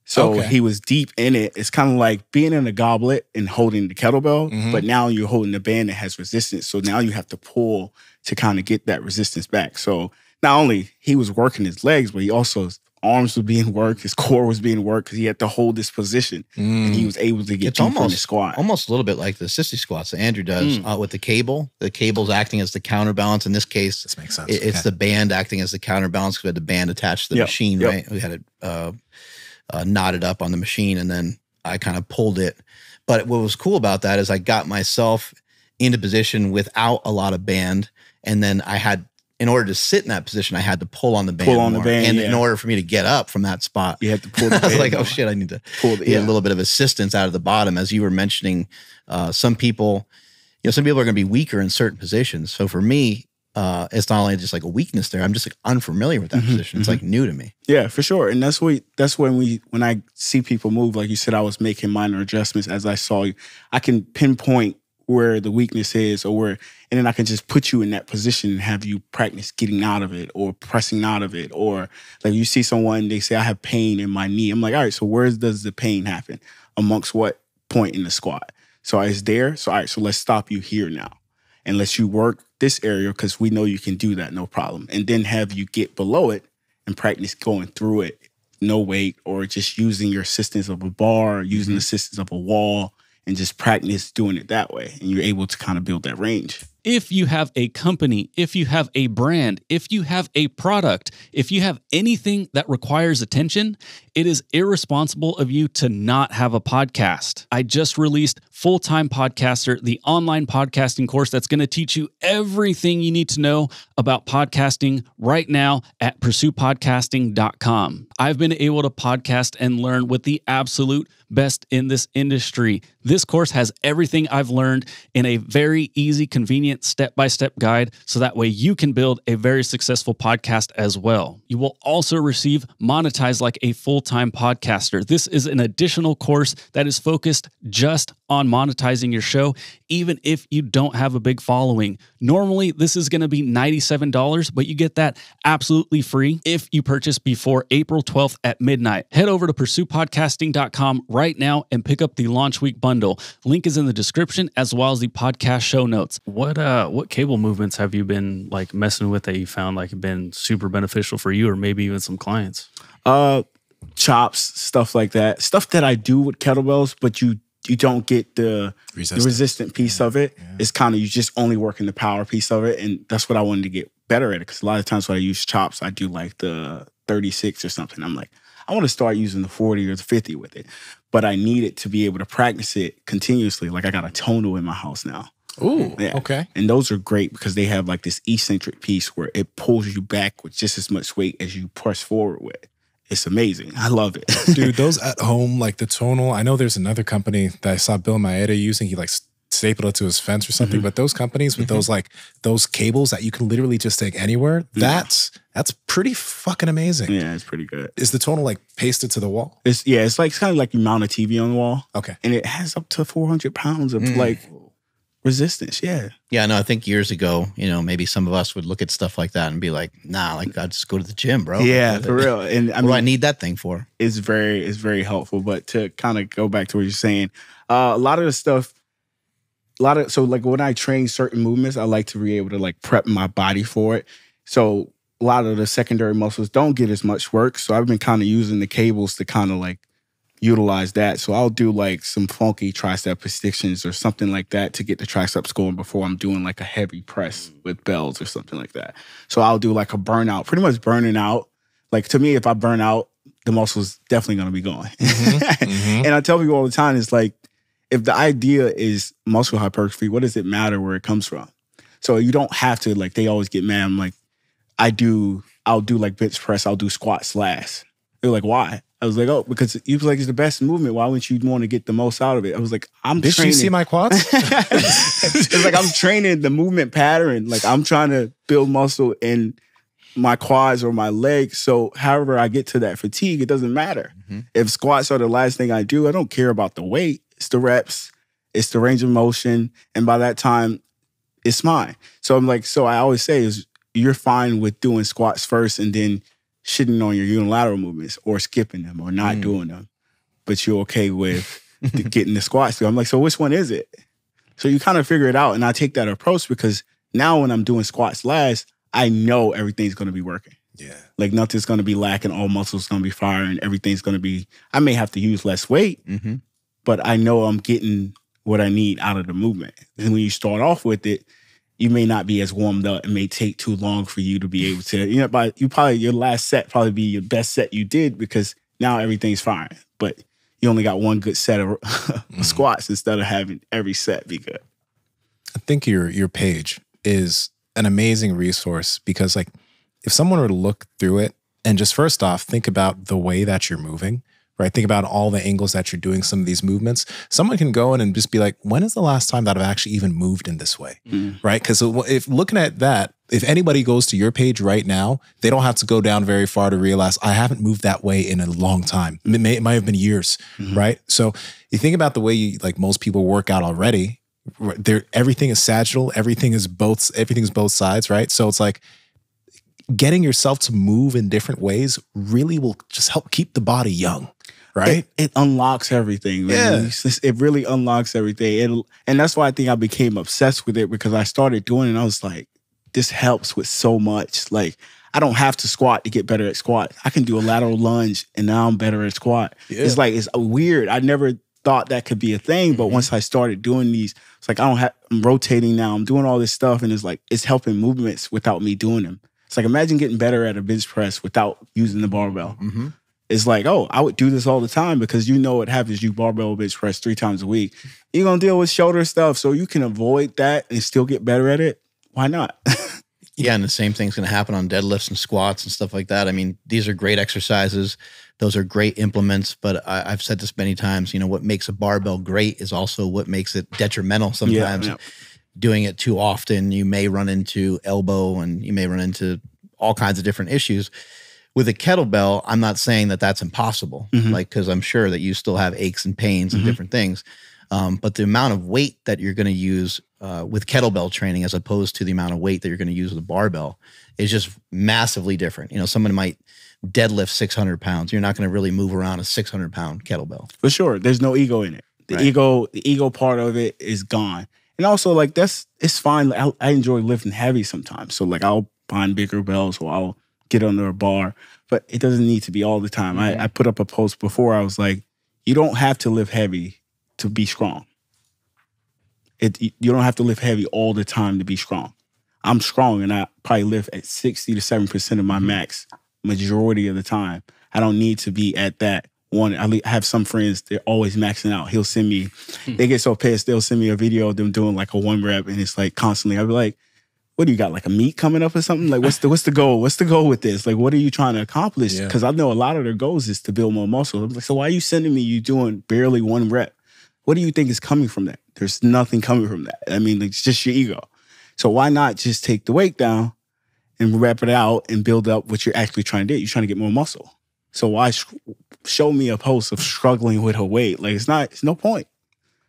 So he was deep in it. It's kind of like being in a goblet and holding the kettlebell, but now you're holding the band that has resistance. So now you have to pull to kind of get that resistance back. So not only he was working his legs, but he also, his arms were being worked, his core was being worked because he had to hold this position. And he was able to get deep in the squat. Almost a little bit like the sissy squats that Andrew does with the cable. The cable's acting as the counterbalance. In this case, this makes sense. It's the band acting as the counterbalance because we had the band attached to the machine, right? We had it... knotted up on the machine, and then I kind of pulled it. But what was cool about that is I got myself into position without a lot of band, and then I had, in order to sit in that position, I had to pull on the band. Pull on the band, and in order for me to get up from that spot, you had to pull the band. I was like, oh shit, I need to pull the, a little bit of assistance out of the bottom. As you were mentioning, some people, you know, some people are going to be weaker in certain positions. So for me, it's not only just like a weakness there. I'm just like unfamiliar with that position. It's like new to me. Yeah, for sure. And that's what, that's when I see people move, like you said, I was making minor adjustments as I saw you. I can pinpoint where the weakness is or where, and then I can just put you in that position and have you practice getting out of it or pressing out of it. Or like you see someone, they say, I have pain in my knee. I'm like, all right, so where does the pain happen? Amongst what point in the squat? So it's there. So all right, so let's stop you here now and let you work this area because we know you can do that, no problem. And then have you get below it and practice going through it, no weight, or just using your assistance of a bar, using the assistance of a wall, and just practice doing it that way. And you're able to kind of build that range. If you have a company, if you have a brand, if you have a product, if you have anything that requires attention, it is irresponsible of you to not have a podcast. I just released Full-Time Podcaster, the online podcasting course that's going to teach you everything you need to know about podcasting right now at pursuepodcasting.com. I've been able to podcast and learn with the absolute best in this industry. This course has everything I've learned in a very easy, convenient, step-by-step guide, so that way you can build a very successful podcast as well. You will also receive Monetize Like a Full-Time Podcaster. This is an additional course that is focused just on monetizing your show, even if you don't have a big following. Normally, this is going to be $97, but you get that absolutely free if you purchase before April 12th at midnight. Head over to pursuepodcasting.com right now and pick up the Launch Week Bundle. Link is in the description as well as the podcast show notes. What cable movements have you been like messing with that you found like have been super beneficial for you, or maybe even some clients? Chops, stuff like that. Stuff that I do with kettlebells, but you you don't get the resistant piece of it. Yeah. It's kind of, you just only work in the power piece of it. And that's what I wanted to get better at. Because a lot of times when I use chops, I do like the 36 or something. I'm like, I want to start using the 40 or the 50 with it. But I needed to be able to practice it continuously. Like I got a tonal in my house now. Ooh, yeah. Okay. And those are great because they have like this eccentric piece where it pulls you back with just as much weight as you press forward with. It's amazing. I love it. Dude, those at home, like the Tonal, I know there's another company that I saw Bill Maeda using. He like stapled it to his fence or something. Mm-hmm. But those companies with those like, those cables that you can literally just take anywhere, that's pretty fucking amazing. Yeah, it's pretty good. Is the Tonal like pasted to the wall? It's like, it's kind of like you mount a TV on the wall. Okay. And it has up to 400 pounds of like resistance. Yeah. Yeah. No, I think years ago, you know, maybe some of us would look at stuff like that and be like, nah, like I just go to the gym, bro. Yeah, for real. And I mean, I need that thing for? It's very helpful. But to kind of go back to what you're saying, a lot of the stuff, so like when I train certain movements, I like to be able to like prep my body for it. So a lot of the secondary muscles don't get as much work. So I've been kind of using the cables to kind of like utilize that. So I'll do like some funky tricep extensions or something like that to get the triceps going before I'm doing like a heavy press with bells or something like that. So I'll do like a burnout, pretty much burning out. Like to me, if I burn out, the muscle's definitely going to be going. And I tell people all the time, it's like, if the idea is muscle hypertrophy, what does it matter where it comes from? So you don't have to, like, they always get mad. I'm like, I'll do like bench press. I'll do squats last. They're like, why? I was like, oh, because he was like, it's the best movement. Why wouldn't you want to get the most out of it? I was like, I'm training. Did you see my quads? It's like, I'm training the movement pattern. Like, I'm trying to build muscle in my quads or my legs. So however I get to that fatigue, it doesn't matter. If squats are the last thing I do, I don't care about the weight. It's the reps. It's the range of motion. And by that time, it's mine. So I'm like, so I always say is you're fine with doing squats first and then shitting on your unilateral movements or skipping them or not doing them, but you're okay with getting the squats through. I'm like, so which one is it? So you kind of figure it out, and I take that approach because now when I'm doing squats last, I know everything's going to be working. Yeah. Like nothing's going to be lacking, all muscles going to be firing, everything's going to be, I may have to use less weight, but I know I'm getting what I need out of the movement. And when you start off with it, you may not be as warmed up. It may take too long for you to be able to, you know, but you probably, your last set probably be your best set you did because now everything's firing, but you only got one good set of squats instead of having every set be good. I think your page is an amazing resource because like if someone were to look through it and just first off, think about the way that you're moving, right? Think about all the angles that you're doing some of these movements. Someone can go in and just be like, when is the last time that I've actually even moved in this way, right? Because if looking at that, if anybody goes to your page right now, they don't have to go down very far to realize I haven't moved that way in a long time. It might have been years, right? So you think about the way you, like most people work out already, everything is sagittal, everything's both sides, right? So it's like, getting yourself to move in different ways really will just help keep the body young, right? It unlocks everything, man. Yeah. It really unlocks everything. And that's why I think I became obsessed with it because I started doing it and I was like, this helps with so much. Like, I don't have to squat to get better at squat. I can do a lateral lunge and now I'm better at squat. Yeah. It's like, it's weird. I never thought that could be a thing, but once I started doing these, it's like, I'm rotating now. I'm doing all this stuff and it's like, it's helping movements without me doing them. It's like, imagine getting better at a bench press without using the barbell. It's like, oh, I would do this all the time because you know what happens. You barbell bench press 3 times a week. You're going to deal with shoulder stuff. So you can avoid that and still get better at it. Why not? Yeah, and the same thing's going to happen on deadlifts and squats and stuff like that. I mean, these are great exercises. Those are great implements. But I've said this many times, you know, what makes a barbell great is also what makes it detrimental sometimes. Yeah. Doing it too often, you may run into elbow and you may run into all kinds of different issues. With a kettlebell, I'm not saying that that's impossible, like, because I'm sure that you still have aches and pains and different things. But the amount of weight that you're going to use with kettlebell training as opposed to the amount of weight that you're going to use with a barbell is just massively different. You know, someone might deadlift 600 pounds. You're not going to really move around a 600-pound kettlebell. For sure. There's no ego in it. The ego part of it is gone. And also, like, it's fine. Like, I enjoy lifting heavy sometimes. So, like, I'll find bigger bells or I'll get under a bar. But it doesn't need to be all the time. I put up a post before. I was like, you don't have to lift heavy to be strong. You don't have to lift heavy all the time to be strong. I'm strong and I probably lift at 60 to 70% of my max majority of the time. I don't need to be at that one. I have some friends, they're always maxing out. He'll send me, they get so pissed, they'll send me a video of them doing like a one rep and it's like constantly, I'll be like, what do you got, like a meet coming up or something? Like what's the goal? What's the goal with this? Like what are you trying to accomplish? Because I know a lot of their goals is to build more muscle. Like, so why are you sending me you doing barely one rep? What do you think is coming from that? There's nothing coming from that. I mean, it's just your ego. So why not just take the weight down and wrap it out and build up what you're actually trying to do? You're trying to get more muscle. So why show me a post of struggling with her weight? Like it's no point.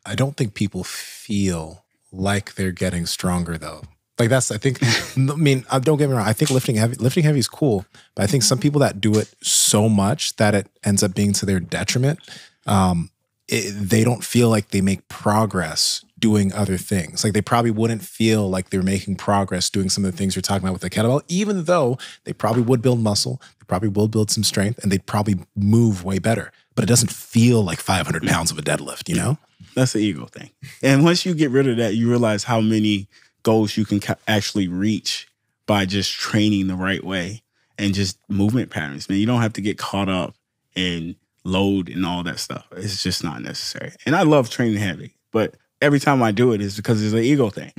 I don't think people feel like they're getting stronger though. Like I think, I mean, don't get me wrong. I think lifting heavy is cool, but I think some people that do it so much that it ends up being to their detriment, they don't feel like they make progress doing other things. Like they probably wouldn't feel like they're making progress doing some of the things you're talking about with the kettlebell, even though they probably would build muscle, they probably will build some strength, and they'd probably move way better. But it doesn't feel like 500 pounds of a deadlift, you know? That's the ego thing. And once you get rid of that, you realize how many goals you can actually reach by just training the right way and just movement patterns. Man, you don't have to get caught up in load and all that stuff. It's just not necessary. And I love training heavy, but every time I do it is because it's an ego thing.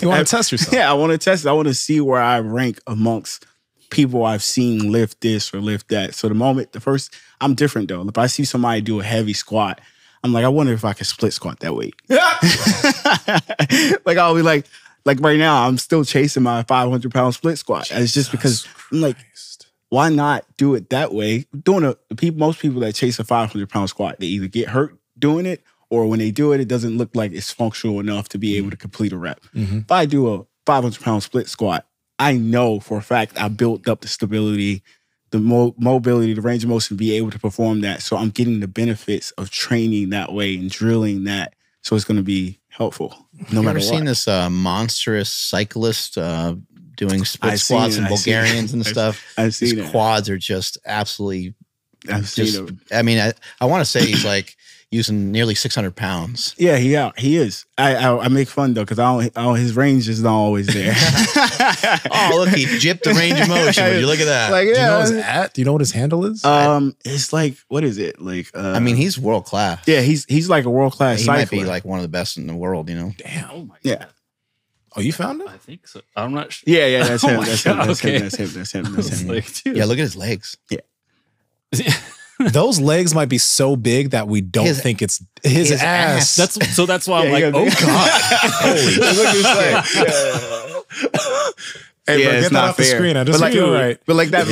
You want to test yourself. Yeah, I want to test it. I want to see where I rank amongst people I've seen lift this or lift that. So I'm different though. If I see somebody do a heavy squat, I'm like, I wonder if I could split squat that weight. Like I'll be like right now, I'm still chasing my 500-pound split squat. Jesus, it's just because I'm like, why not do it that way? Most people that chase a 500-pound squat, they either get hurt doing it, or when they do it doesn't look like it's functional enough to be able to complete a rep. If I do a 500-pound split squat, I know for a fact I built up the stability, the mobility, the range of motion to be able to perform that. So I'm getting the benefits of training that way and drilling that. So it's going to be helpful no matter what. Have you ever seen this monstrous cyclist doing split squats and Bulgarians and stuff? I've seen it. His quads are just absolutely... I mean, I want to say he's like using nearly 600 pounds. Yeah, he is. I make fun though because his range is not always there. Oh, look, he gypped the range of motion. Would you look at that? Like, yeah, do you know what his handle is? It's like, what is it? Like, I mean, he's world class. Yeah, he's like a world class. He might be like one of the best in the world. You know? Damn. Oh my God. Yeah. Oh, you found him? I think so. I'm not sure. Yeah, yeah, that's him. That's him. That's him. That's him. That's him. That's him. Like, yeah, look at his legs. Yeah. Those legs might be so big that we don't think it's his ass. That's why I'm like, oh God. Holy shit. Hey, bro, get that off the screen. I just like, feel right. But like that,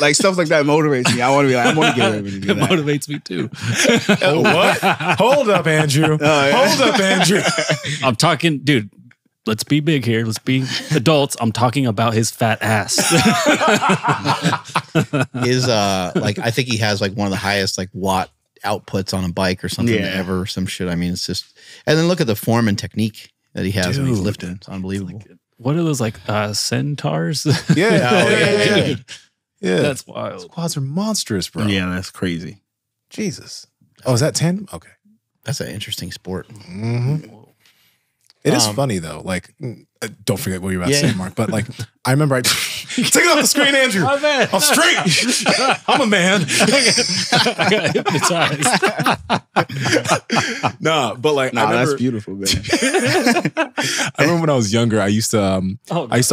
like stuff like that motivates me. I want to be like, I want to get everything. It motivates me too. Oh, what? Hold up, Andrew. Hold up, Andrew. I'm talking, dude. Let's be big here. Let's be adults. I'm talking about his fat ass. His like I think he has like one of the highest like watt outputs on a bike or something ever or some shit. I mean, it's just, and then look at the form and technique that he has when he's lifting. It's unbelievable. It's like, what are those like centaurs? Yeah. Yeah. That's wild. Those quads are monstrous, bro. Yeah, that's crazy. Jesus. Oh, is that 10? Okay. That's an interesting sport. Mm-hmm. It is funny though. Like, don't forget what you were about to say, Mark. But like, I remember take it off the screen, Andrew. My man. I'm straight. I'm a man. I got hypnotized. Nah, but like, nah, that's beautiful, man. I remember when I was younger, I used to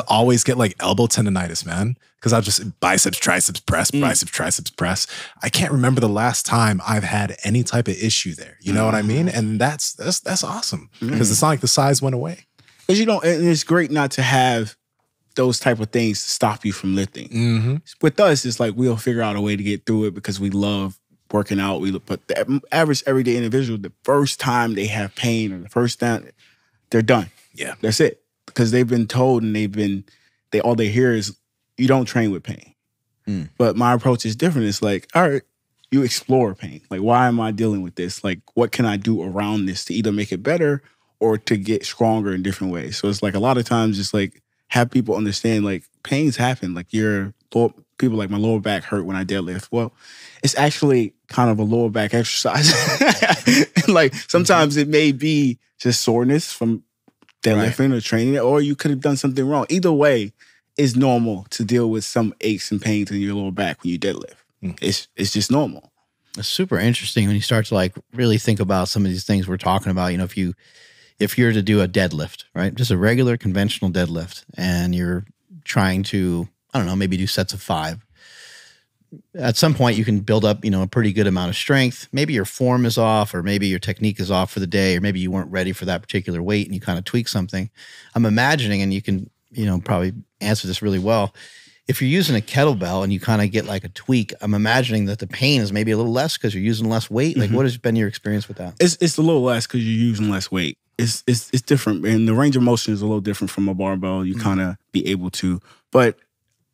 always get like elbow tendonitis, man, because I just biceps, triceps, press, biceps, triceps, press. I can't remember the last time I've had any type of issue there. You know what I mean? And that's awesome because it's not like the size went away. Because you don't, and it's great not to have those type of things to stop you from lifting. With us, it's like we'll figure out a way to get through it because we love working out. But the average everyday individual, the first time they have pain or the first time, they're done. Yeah, that's it. Because they've been told and all they hear is you don't train with pain. But my approach is different. It's like, all right, you explore pain. Like, why am I dealing with this? Like, what can I do around this to either make it better or to get stronger in different ways? So it's like a lot of times just like have people understand like pains happen. Like your people like, my lower back hurt when I deadlift. Well, it's actually kind of a lower back exercise. Like, sometimes it may be just soreness from deadlifting or training it, or you could have done something wrong. Either way, it's normal to deal with some aches and pains in your lower back when you deadlift. It's just normal. It's super interesting when you start to like really think about some of these things we're talking about. You know, if you're to do a deadlift, right? Just a regular conventional deadlift, and you're trying to, I don't know, maybe do sets of 5. At some point you can build up, you know, a pretty good amount of strength. Maybe your form is off, or maybe your technique is off for the day, or maybe you weren't ready for that particular weight and you kind of tweak something. I'm imagining, and you can, you know, probably answer this really well. If you're using a kettlebell and you kind of get like a tweak, I'm imagining that the pain is maybe a little less because you're using less weight. Like, what has been your experience with that? It's a little less because you're using less weight. It's different, and the range of motion is a little different from a barbell. You kind of be able to, but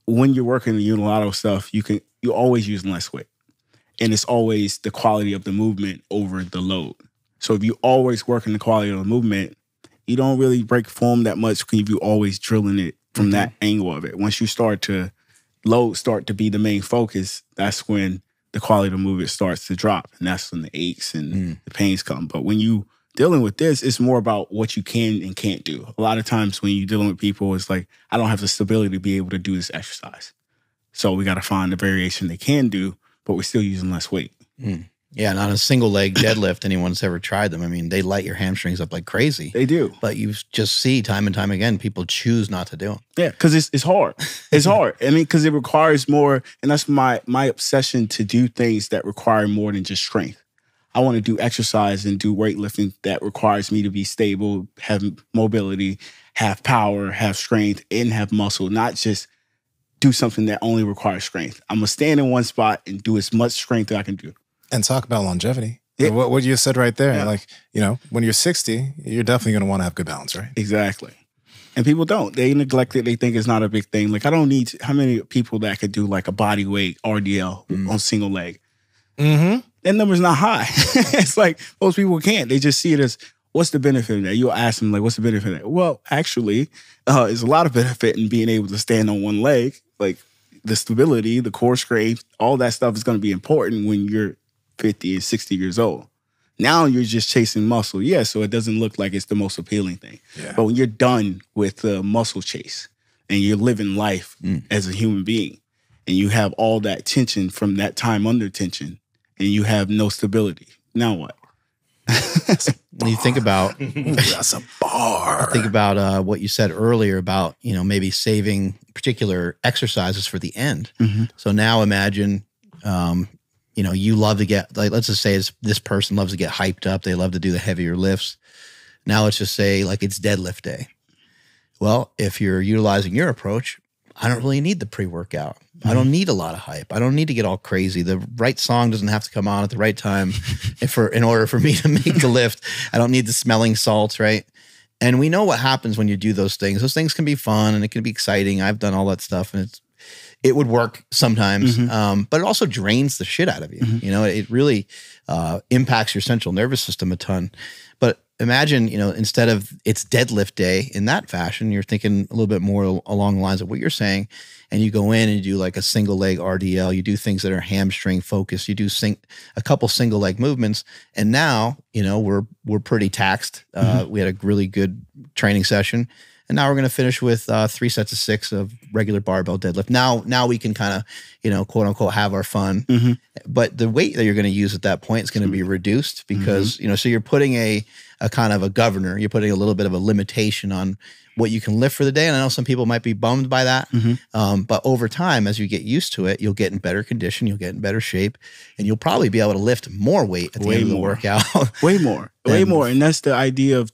when you're working the unilateral stuff, you're always using less weight, and it's always the quality of the movement over the load. So if you always working the quality of the movement, you don't really break form that much if you always drilling it from that angle of it. Once you start to load, start to be the main focus, that's when the quality of the movement starts to drop, and that's when the aches and the pains come. But when you dealing with this, it's more about what you can and can't do. A lot of times when you're dealing with people, it's like, I don't have the stability to be able to do this exercise. So we got to find the variation they can do, but we're still using less weight. Yeah, not a single leg deadlift anyone's ever tried them. I mean, they light your hamstrings up like crazy. They do. But you just see time and time again, people choose not to do them. Yeah, because it's hard. It's hard. I mean, because it requires more, and that's my obsession, to do things that require more than just strength. I want to do exercise and do weightlifting that requires me to be stable, have mobility, have power, have strength, and have muscle, not just do something that only requires strength. I'm going to stand in one spot and do as much strength that I can do. And talk about longevity. Yeah. What you said right there, like, you know, when you're 60, you're definitely going to want to have good balance, right? Exactly. And people don't. They neglect it. They think it's not a big thing. Like, I don't need, how many people that could do like a body weight RDL on single leg? That number's not high. It's like, most people can't. They just see it as, what's the benefit of that? You'll ask them, like, what's the benefit of that? Well, actually, there's a lot of benefit in being able to stand on one leg. Like, the stability, the core strength, all that stuff is going to be important when you're 50 and 60 years old. Now you're just chasing muscle. Yeah, so it doesn't look like it's the most appealing thing. Yeah. But when you're done with the muscle chase and you're living life as a human being, and you have all that tension from that time under tension, and you have no stability. Now what? When you think about that's a bar. I think about what you said earlier about, you know, maybe saving particular exercises for the end. So now imagine, you know, you love to get, like, let's just say this person loves to get hyped up. They love to do the heavier lifts. Now let's just say like it's deadlift day. Well, if you're utilizing your approach, I don't really need the pre-workout. I don't need a lot of hype. I don't need to get all crazy. The right song doesn't have to come on at the right time in order for me to make the lift. I don't need the smelling salts, right? And we know what happens when you do those things. Those things can be fun and it can be exciting. I've done all that stuff, and it would work sometimes, but it also drains the shit out of you. You know, it really impacts your central nervous system a ton. But imagine, you know, instead of it's deadlift day in that fashion, you're thinking a little bit more along the lines of what you're saying, and you go in and you do like a single leg RDL, you do things that are hamstring focused, you do a couple single leg movements, and now, you know, we're pretty taxed. We had a really good training session, and now we're going to finish with 3 sets of 6 of regular barbell deadlift. Now we can kind of, you know, quote unquote, have our fun, but the weight that you're going to use at that point is going to be reduced because, you know, so you're putting a kind of a governor. You're putting a little bit of a limitation on what you can lift for the day. And I know some people might be bummed by that. But over time, as you get used to it, you'll get in better condition, you'll get in better shape, and you'll probably be able to lift more weight at the end of the workout. Way more. And that's the idea of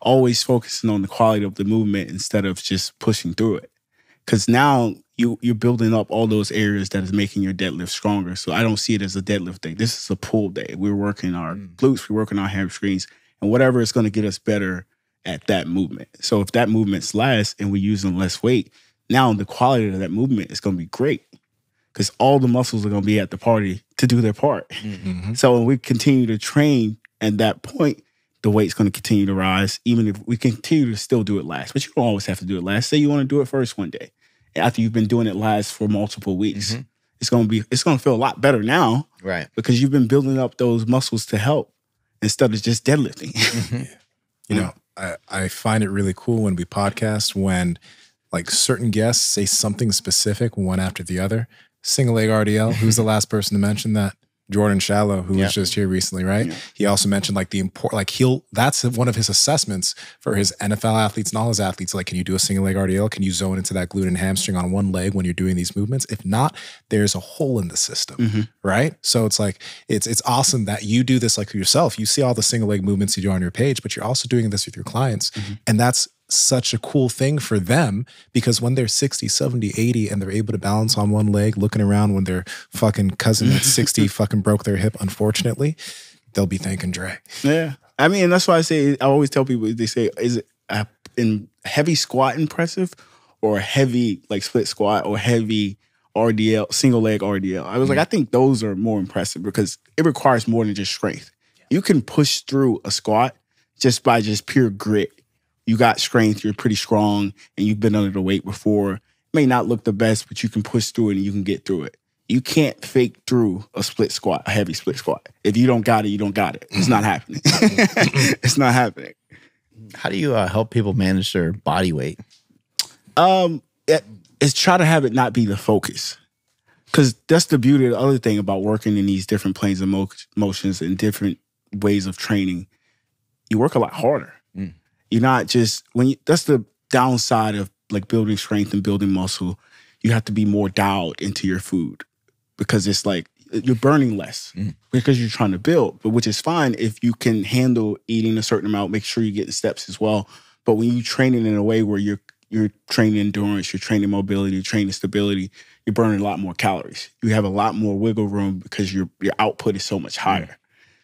always focusing on the quality of the movement instead of just pushing through it. Because now you're building up all those areas that is making your deadlift stronger. So I don't see it as a deadlift day. This is a pull day. We're working our glutes, we're working our hamstrings, and whatever is going to get us better at that movement. So if that movement's less and we're using less weight, now the quality of that movement is going to be great because all the muscles are going to be at the party to do their part. So when we continue to train at that point, the weight's going to continue to rise, even if we continue to still do it last. But you don't always have to do it last. Say you want to do it first one day, after you've been doing it last for multiple weeks. Mm-hmm. It's gonna feel a lot better now, right? Because you've been building up those muscles to help instead of just deadlifting. Mm-hmm. You know, I find it really cool when we podcast when like certain guests say something specific one after the other. Single leg RDL. Who's the last person to mention that? Jordan Shallow, who was just here recently, right? Yeah. He also mentioned like the import, like that's one of his assessments for his NFL athletes and all his athletes. Like, can you do a single leg RDL? Can you zone into that glute and hamstring on one leg when you're doing these movements? If not, there's a hole in the system, right? So it's like, it's awesome that you do this like yourself. You see all the single leg movements you do on your page, but you're also doing this with your clients. And that's such a cool thing for them, because when they're 60, 70, 80, and they're able to balance on one leg, looking around when their fucking cousin at 60 fucking broke their hip, unfortunately, they'll be thanking Dre. Yeah. I mean, that's why I say, I always tell people, they say, is it in heavy squat impressive or heavy like split squat or heavy RDL, single leg RDL? I was like, I think those are more impressive because it requires more than just strength. Yeah. You can push through a squat just by just pure grit. You got strength, you're pretty strong, and you've been under the weight before. It may not look the best, but you can push through it and you can get through it. You can't fake through a split squat, a heavy split squat. If you don't got it, you don't got it. It's not happening. It's not happening. How do you help people manage their body weight? It's try to have it not be the focus. Because that's the beauty of the other thing about working in these different planes of motions and different ways of training. You work a lot harder. You're not just, that's the downside of like building strength and building muscle. You have to be more dialed into your food because it's like, you're burning less because you're trying to build, but which is fine if you can handle eating a certain amount, make sure you get the steps as well. But when you're training in a way where you're training endurance, you're training mobility, you're training stability, you're burning a lot more calories. You have a lot more wiggle room because your output is so much higher.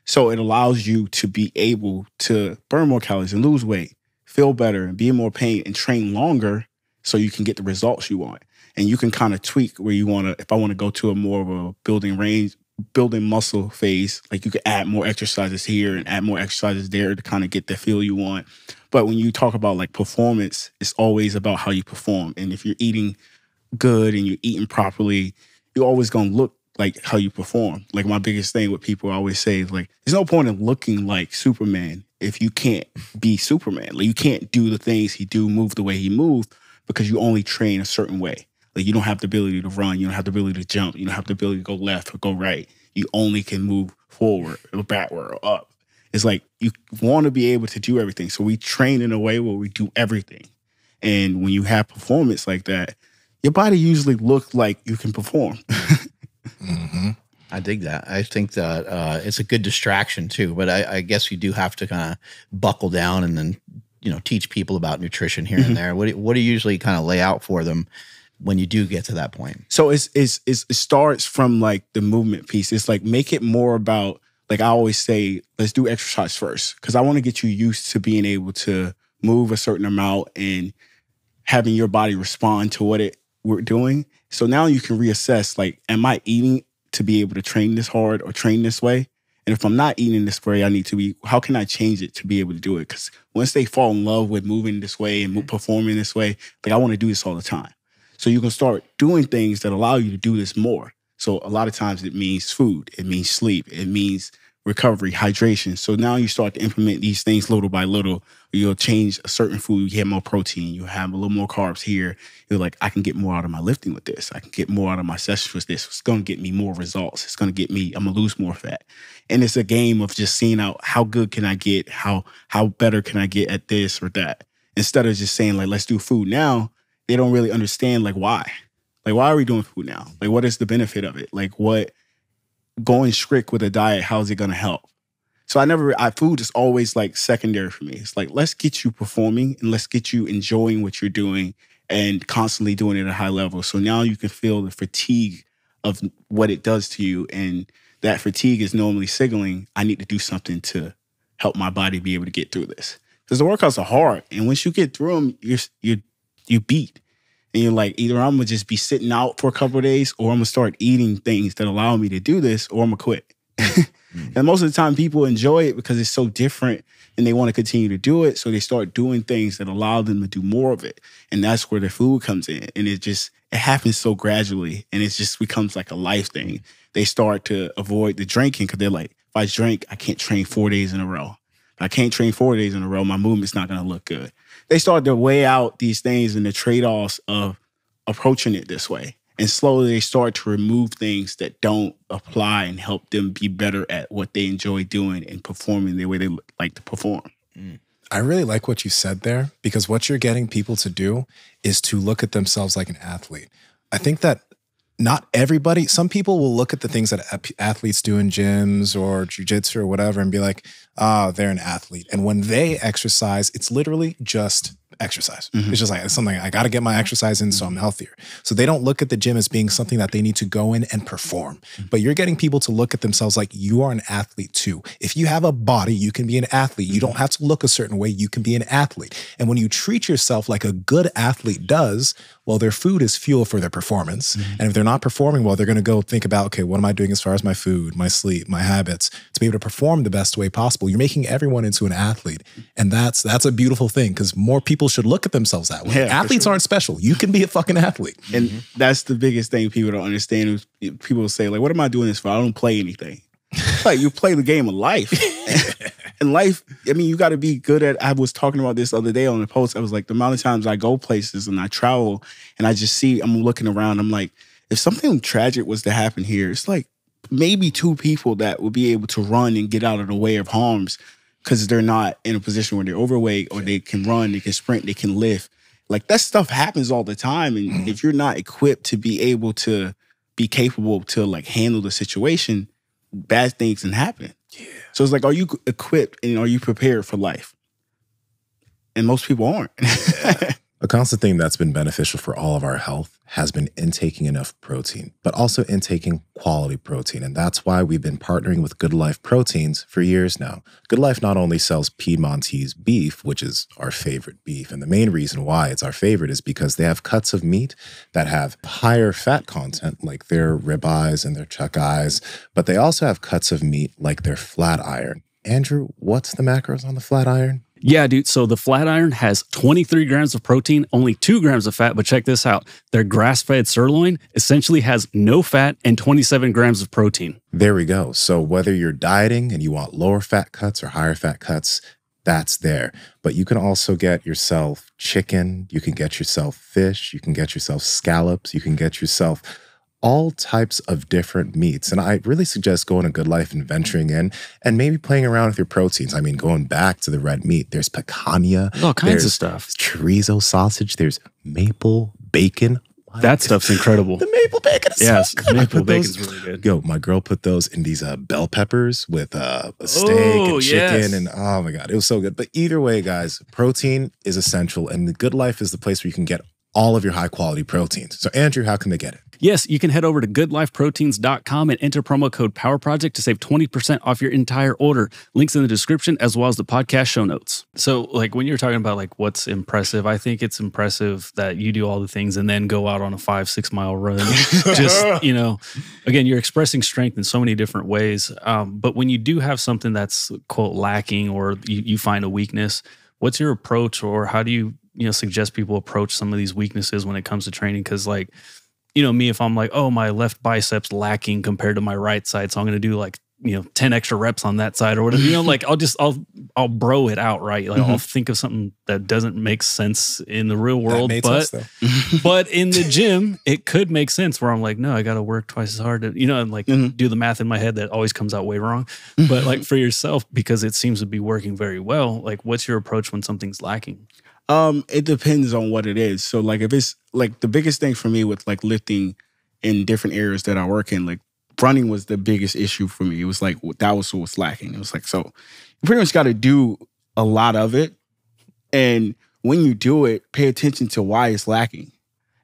So it allows you to be able to burn more calories and lose weight, feel better and be in more pain and train longer so you can get the results you want. And you can kind of tweak where you want to, if I want to go to a more of a building range, building muscle phase, like you could add more exercises here and add more exercises there to kind of get the feel you want. But when you talk about like performance, it's always about how you perform. And if you're eating good and you're eating properly, you're always going to look like how you perform. Like my biggest thing with people I always say is like, there's no point in looking like Superman if you can't be Superman. Like you can't do the things he do, move the way he moved because you only train a certain way. Like you don't have the ability to run. You don't have the ability to jump. You don't have the ability to go left or go right. You only can move forward or backward or up. It's like you want to be able to do everything. So we train in a way where we do everything. And when you have performance like that, your body usually looks like you can perform. I dig that. I think that it's a good distraction too, but I guess you do have to kind of buckle down and then, you know, teach people about nutrition here and there. What do you usually kind of lay out for them when you do get to that point? So it starts from like the movement piece. It's like make it more about, like I always say, let's do exercise first because I want to get you used to being able to move a certain amount and having your body respond to what we're doing. So now you can reassess, like, am I eating to be able to train this hard or train this way? And if I'm not eating this way, I need to be, how can I change it to be able to do it? Because once they fall in love with moving this way and performing this way, like, I want to do this all the time. So you can start doing things that allow you to do this more. So a lot of times it means food, it means sleep, it means recovery, hydration. So now you start to implement these things little by little. You'll change a certain food. You have more protein. You have a little more carbs here. You're like, I can get more out of my lifting with this. I can get more out of my sessions with this. It's going to get me more results. It's going to get me, I'm going to lose more fat. And it's a game of just seeing out how good can I get? How better can I get at this or that? Instead of just saying like, let's do food now, they don't really understand like why. Like, why are we doing food now? Like, what is the benefit of it? Like, what? Going strict with a diet, how's it going to help? So food is always like secondary for me. It's like, let's get you performing and let's get you enjoying what you're doing and constantly doing it at a high level. So now you can feel the fatigue of what it does to you. And that fatigue is normally signaling, I need to do something to help my body be able to get through this. Because the workouts are hard. And once you get through them, you're beat. And you're like, either I'm going to just be sitting out for a couple of days or I'm going to start eating things that allow me to do this or I'm going to quit. And most of the time people enjoy it because it's so different and they want to continue to do it. So they start doing things that allow them to do more of it. And that's where the food comes in. And it happens so gradually. And it just becomes like a life thing. They start to avoid the drinking because they're like, if I drink, I can't train 4 days in a row. If I can't train 4 days in a row, my movement's not going to look good. They start to weigh out these things and the trade-offs of approaching it this way. And slowly they start to remove things that don't apply and help them be better at what they enjoy doing and performing the way they like to perform. I really like what you said there, because what you're getting people to do is to look at themselves like an athlete. I think that not everybody, some people will look at the things that athletes do in gyms or jujitsu or whatever and be like, ah, they're an athlete. And when they exercise, it's literally just exercise. It's just like, it's something I got to get my exercise in so I'm healthier. So they don't look at the gym as being something that they need to go in and perform. But you're getting people to look at themselves like you are an athlete too. If you have a body, you can be an athlete. You don't have to look a certain way. You can be an athlete. And when you treat yourself like a good athlete does, well, their food is fuel for their performance. And if they're not performing well, they're going to go think about, okay, what am I doing as far as my food, my sleep, my habits to be able to perform the best way possible? You're making everyone into an athlete. And that's a beautiful thing, because more people should look at themselves that way. Yeah, athletes aren't special. You can be a fucking athlete. And that's the biggest thing people don't understand is people say, like, what am I doing this for? I don't play anything. Like, you play the game of life. And life, I mean, you got to be good at, I was talking about this the other day on the post. I was like, the amount of times I go places and I travel and I just see, I'm looking around. I'm like, if something tragic was to happen here, it's like maybe two people that would be able to run and get out of the way of harms, because they're not in a position where they're overweight or they can run, they can sprint, they can lift. Like, that stuff happens all the time. And if you're not equipped to be able to be capable to like handle the situation, bad things can happen. So it's like, are you equipped and are you prepared for life? And most people aren't. A constant thing that's been beneficial for all of our health has been intaking enough protein, but also intaking quality protein. And that's why we've been partnering with Good Life Proteins for years now. Good Life not only sells Piedmontese beef, which is our favorite beef, and the main reason why it's our favorite is because they have cuts of meat that have higher fat content, like their ribeyes and their chuck eyes, but they also have cuts of meat like their flat iron. Andrew, what's the macros on the flat iron? Yeah, dude. So the flat iron has 23 grams of protein, only 2 grams of fat. But check this out. Their grass-fed sirloin essentially has no fat and 27 grams of protein. There we go. So whether you're dieting and you want lower fat cuts or higher fat cuts, that's there. But you can also get yourself chicken. You can get yourself fish. You can get yourself scallops. You can get yourself all types of different meats. And I really suggest going to Good Life and venturing in and maybe playing around with your proteins. I mean, going back to the red meat, there's picanha. All kinds of stuff. Chorizo sausage. There's maple bacon. That stuff's incredible. The maple bacon is so good. Maple bacon's really good. Yo, my girl put those in these bell peppers with a steak and chicken. And oh my God, it was so good. But either way, guys, protein is essential. And the Good Life is the place where you can get all of your high quality proteins. So Andrew, how can they get it? Yes, you can head over to goodlifeproteins.com and enter promo code POWERPROJECT to save 20% off your entire order. Links in the description as well as the podcast show notes. So like when you're talking about like what's impressive, I think it's impressive that you do all the things and then go out on a 5-6 mile run. Just, you know, again, you're expressing strength in so many different ways. But when you do have something that's quote lacking or you find a weakness, what's your approach or how do you suggest people approach some of these weaknesses when it comes to training? Because like, you know, me, if I'm like, oh, my left bicep's lacking compared to my right side, so I'm going to do like, 10 extra reps on that side or whatever, like I'll bro it out, right? Like I'll think of something that doesn't make sense in the real world, but in the gym, it could make sense where I'm like, no, I got to work twice as hard to, and like do the math in my head that always comes out way wrong. But like for yourself, because it seems to be working very well, like what's your approach when something's lacking? It depends on what it is. So like if it's like the biggest thing for me with like lifting in different areas that I work in, like running was the biggest issue for me. It was like, that was what was lacking. It was like, so you pretty much got to do a lot of it. And when you do it, pay attention to why it's lacking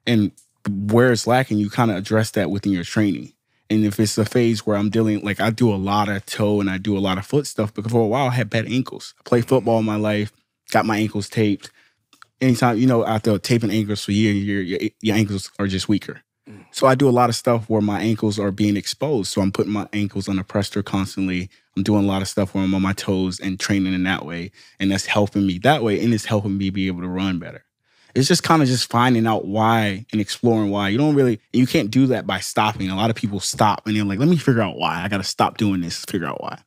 and where it's lacking. You kind of address that within your training. And if it's a phase where I'm dealing, like I do a lot of toe and I do a lot of foot stuff, because for a while I had bad ankles. I played football in my life, got my ankles taped. Anytime, after taping ankles for a year, your ankles are just weaker. So I do a lot of stuff where my ankles are being exposed. So I'm putting my ankles on a presser constantly. I'm doing a lot of stuff where I'm on my toes and training in that way. And that's helping me that way. And it's helping me be able to run better. It's just kind of just finding out why and exploring why. You don't really, you can't do that by stopping. A lot of people stop and they're like, let me figure out why. I got to stop doing this, figure out why.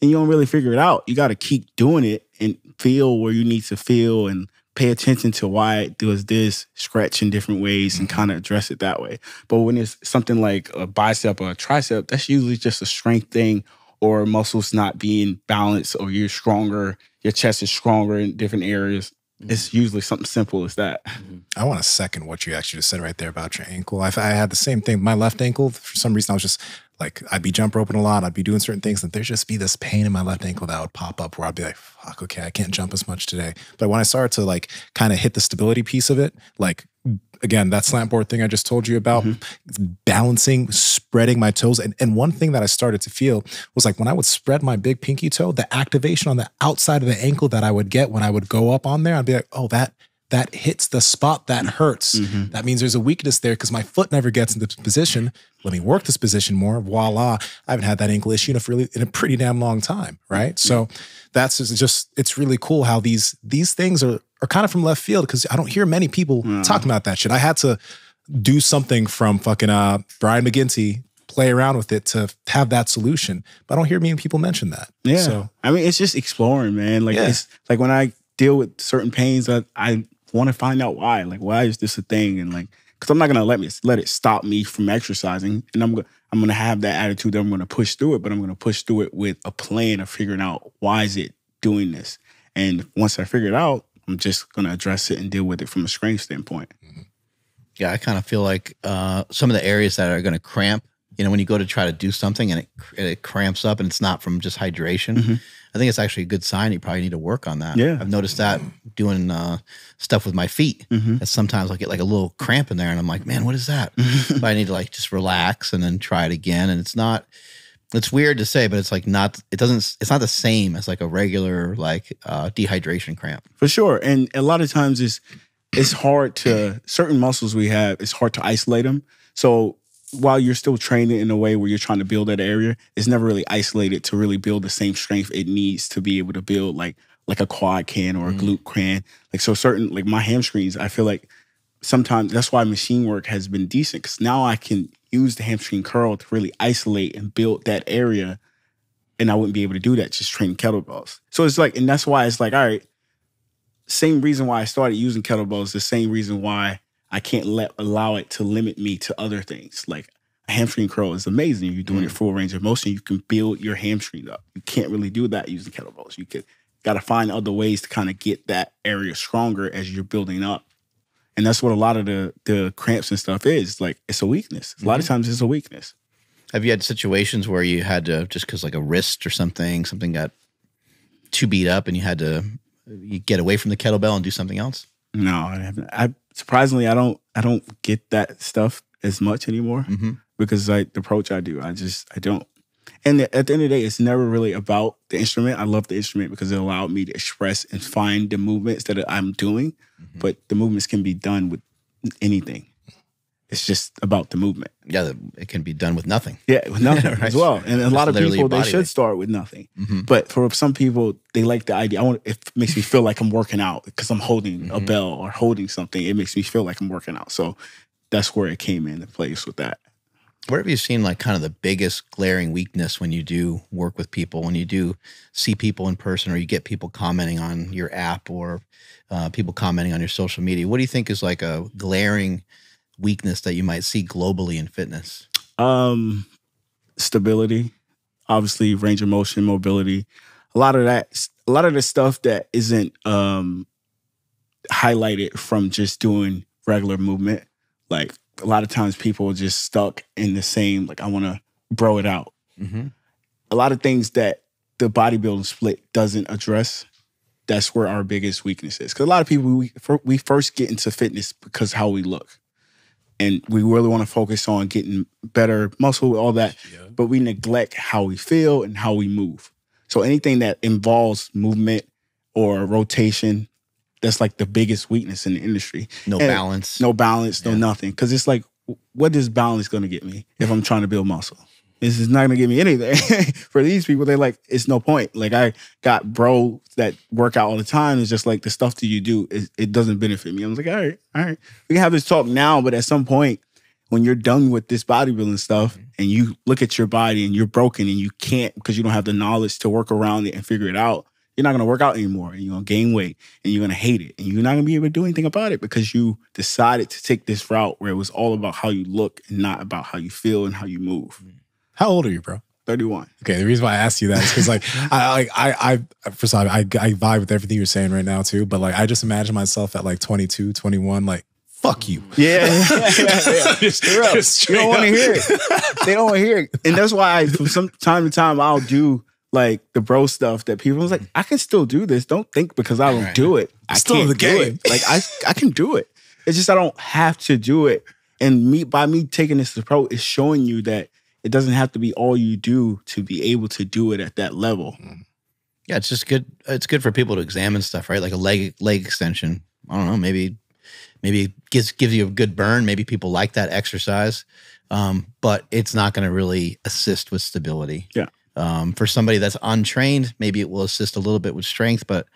And you don't really figure it out. You got to keep doing it and feel where you need to feel and pay attention to why it does this, stretch in different ways and kind of address it that way. But when it's something like a bicep or a tricep, that's usually just a strength thing or muscles not being balanced or you're stronger, your chest is stronger in different areas. It's usually something simple as that. I want to second what you actually just said right there about your ankle. I had the same thing. My left ankle, for some reason, I was just like, I'd be jump roping a lot. I'd be doing certain things, and there'd just be this pain in my left ankle that would pop up where I'd be like, fuck, okay, I can't jump as much today. But when I started to like kind of hit the stability piece of it, like, again, that slant board thing I just told you about, balancing, spreading my toes. And one thing that I started to feel was like when I would spread my big pinky toe, the activation on the outside of the ankle that I would get when I would go up on there, I'd be like, oh, that hits the spot, that hurts. That means there's a weakness there because my foot never gets into position. Let me work this position more. Voila. I haven't had that ankle issue in a pretty damn long time, right? So that's just, it's really cool how these things are kind of from left field because I don't hear many people talking about that shit. I had to do something from fucking Brian McGinty, play around with it to have that solution. But I don't hear many people mention that. Yeah. So, I mean, it's just exploring, man. Like, it's like when I deal with certain pains, I want to find out why. Like, why is this a thing? And like, because I'm not going to let it stop me from exercising. And I'm going to have that attitude that I'm going to push through it, but I'm going to push through it with a plan of figuring out why is it doing this. And once I figure it out, I'm just going to address it and deal with it from a strength standpoint. Yeah, I kind of feel like some of the areas that are going to cramp, you know, when you go to try to do something and it cramps up and it's not from just hydration, I think it's actually a good sign you probably need to work on that. Yeah, I've noticed that doing stuff with my feet. That sometimes I'll get like a little cramp in there and I'm like, man, what is that? But I need to like just relax and then try it again. And it's not... It's weird to say, but it's like not, it doesn't, it's not the same as like a regular like dehydration cramp. For sure. And a lot of times it's hard to, certain muscles we have, it's hard to isolate them. So while you're still training in a way where you're trying to build that area, it's never really isolated to really build the same strength it needs to be able to build like a quad can or a glute can. Like so certain, like my hamstrings, I feel like sometimes that's why machine work has been decent because now I can use the hamstring curl to really isolate and build that area. And I wouldn't be able to do that just training kettlebells. So it's like, and that's why it's like, all right, same reason why I started using kettlebells, the same reason why I can't allow it to limit me to other things. Like a hamstring curl is amazing. You're doing it full range of motion. You can build your hamstring up. You can't really do that using kettlebells. You got to find other ways to kind of get that area stronger as you're building up. And that's what a lot of the cramps and stuff is. Like, it's a weakness. A lot of times it's a weakness. Have you had situations where you had to, just because like a wrist or something got too beat up and you had to get away from the kettlebell and do something else? No, I haven't. Surprisingly, I don't get that stuff as much anymore because like the approach I do, I don't. And at the end of the day, it's never really about the instrument. I love the instrument because it allowed me to express and find the movements that I'm doing. But the movements can be done with anything. It's just about the movement. Yeah, it can be done with nothing. Yeah, with nothing as well. And a lot of people, they should start with nothing. But for some people, they like the idea. It makes me feel like I'm working out because I'm holding a bell or holding something. It makes me feel like I'm working out. So that's where it came into place with that. Where have you seen like kind of the biggest glaring weakness when you do work with people, when you do see people in person or you get people commenting on your app or people commenting on your social media? What do you think is like a glaring weakness that you might see globally in fitness? Stability, obviously range of motion, mobility. A lot of the stuff that isn't highlighted from just doing regular movement, like a lot of times people are just stuck in the same, like, I want to bro it out. A lot of things that the bodybuilding split doesn't address, that's where our biggest weakness is. Because a lot of people, we first get into fitness because how we look. And we really want to focus on getting better muscle, all that. But we neglect how we feel and how we move. So anything that involves movement or rotation, that's like the biggest weakness in the industry. No balance. No balance, no nothing. Because it's like what is balance going to get me if I'm trying to build muscle? This is not going to give me anything. For these people, they're like, it's no point. Like, I got bros that work out all the time. It's just like, the stuff that you do, it doesn't benefit me. I was like, all right. We can have this talk now, but at some point, when you're done with this bodybuilding stuff and you look at your body and you're broken and you can't, because you don't have the knowledge to work around it and figure it out, you're not going to work out anymore, and you're going to gain weight and you're going to hate it and you're not going to be able to do anything about it because you decided to take this route where it was all about how you look and not about how you feel and how you move. How old are you, bro? 31. Okay, the reason why I asked you that is because, like, I vibe with everything you're saying right now too, but like, I just imagine myself at like 22, 21, like, fuck you. Yeah. Just, you don't want to hear it. They don't want to hear it. And that's why from time to time I'll do like the bro stuff that people was like, I can still do this. Don't think because I don't do it, I still can't do it. Like, I can do it. It's just I don't have to do it. And by me taking this approach is showing you that it doesn't have to be all you do to be able to do it at that level. Yeah, it's just good. It's good for people to examine stuff, right? Like a leg extension. I don't know, maybe it gives you a good burn. Maybe people like that exercise, but it's not going to really assist with stability. Yeah. For somebody that's untrained, maybe it will assist a little bit with strength, but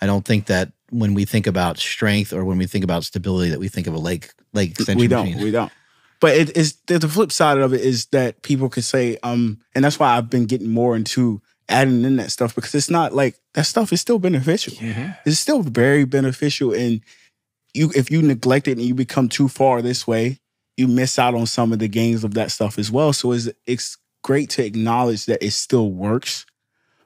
I don't think that when we think about strength or when we think about stability that we think of a leg extension machine. We don't. But the flip side of it is that people could say, and that's why I've been getting more into adding in that stuff, because it's not like that stuff is still beneficial. Yeah. It's still very beneficial. And if you neglect it and you become too far this way, you miss out on some of the gains of that stuff as well. So it's great to acknowledge that it still works,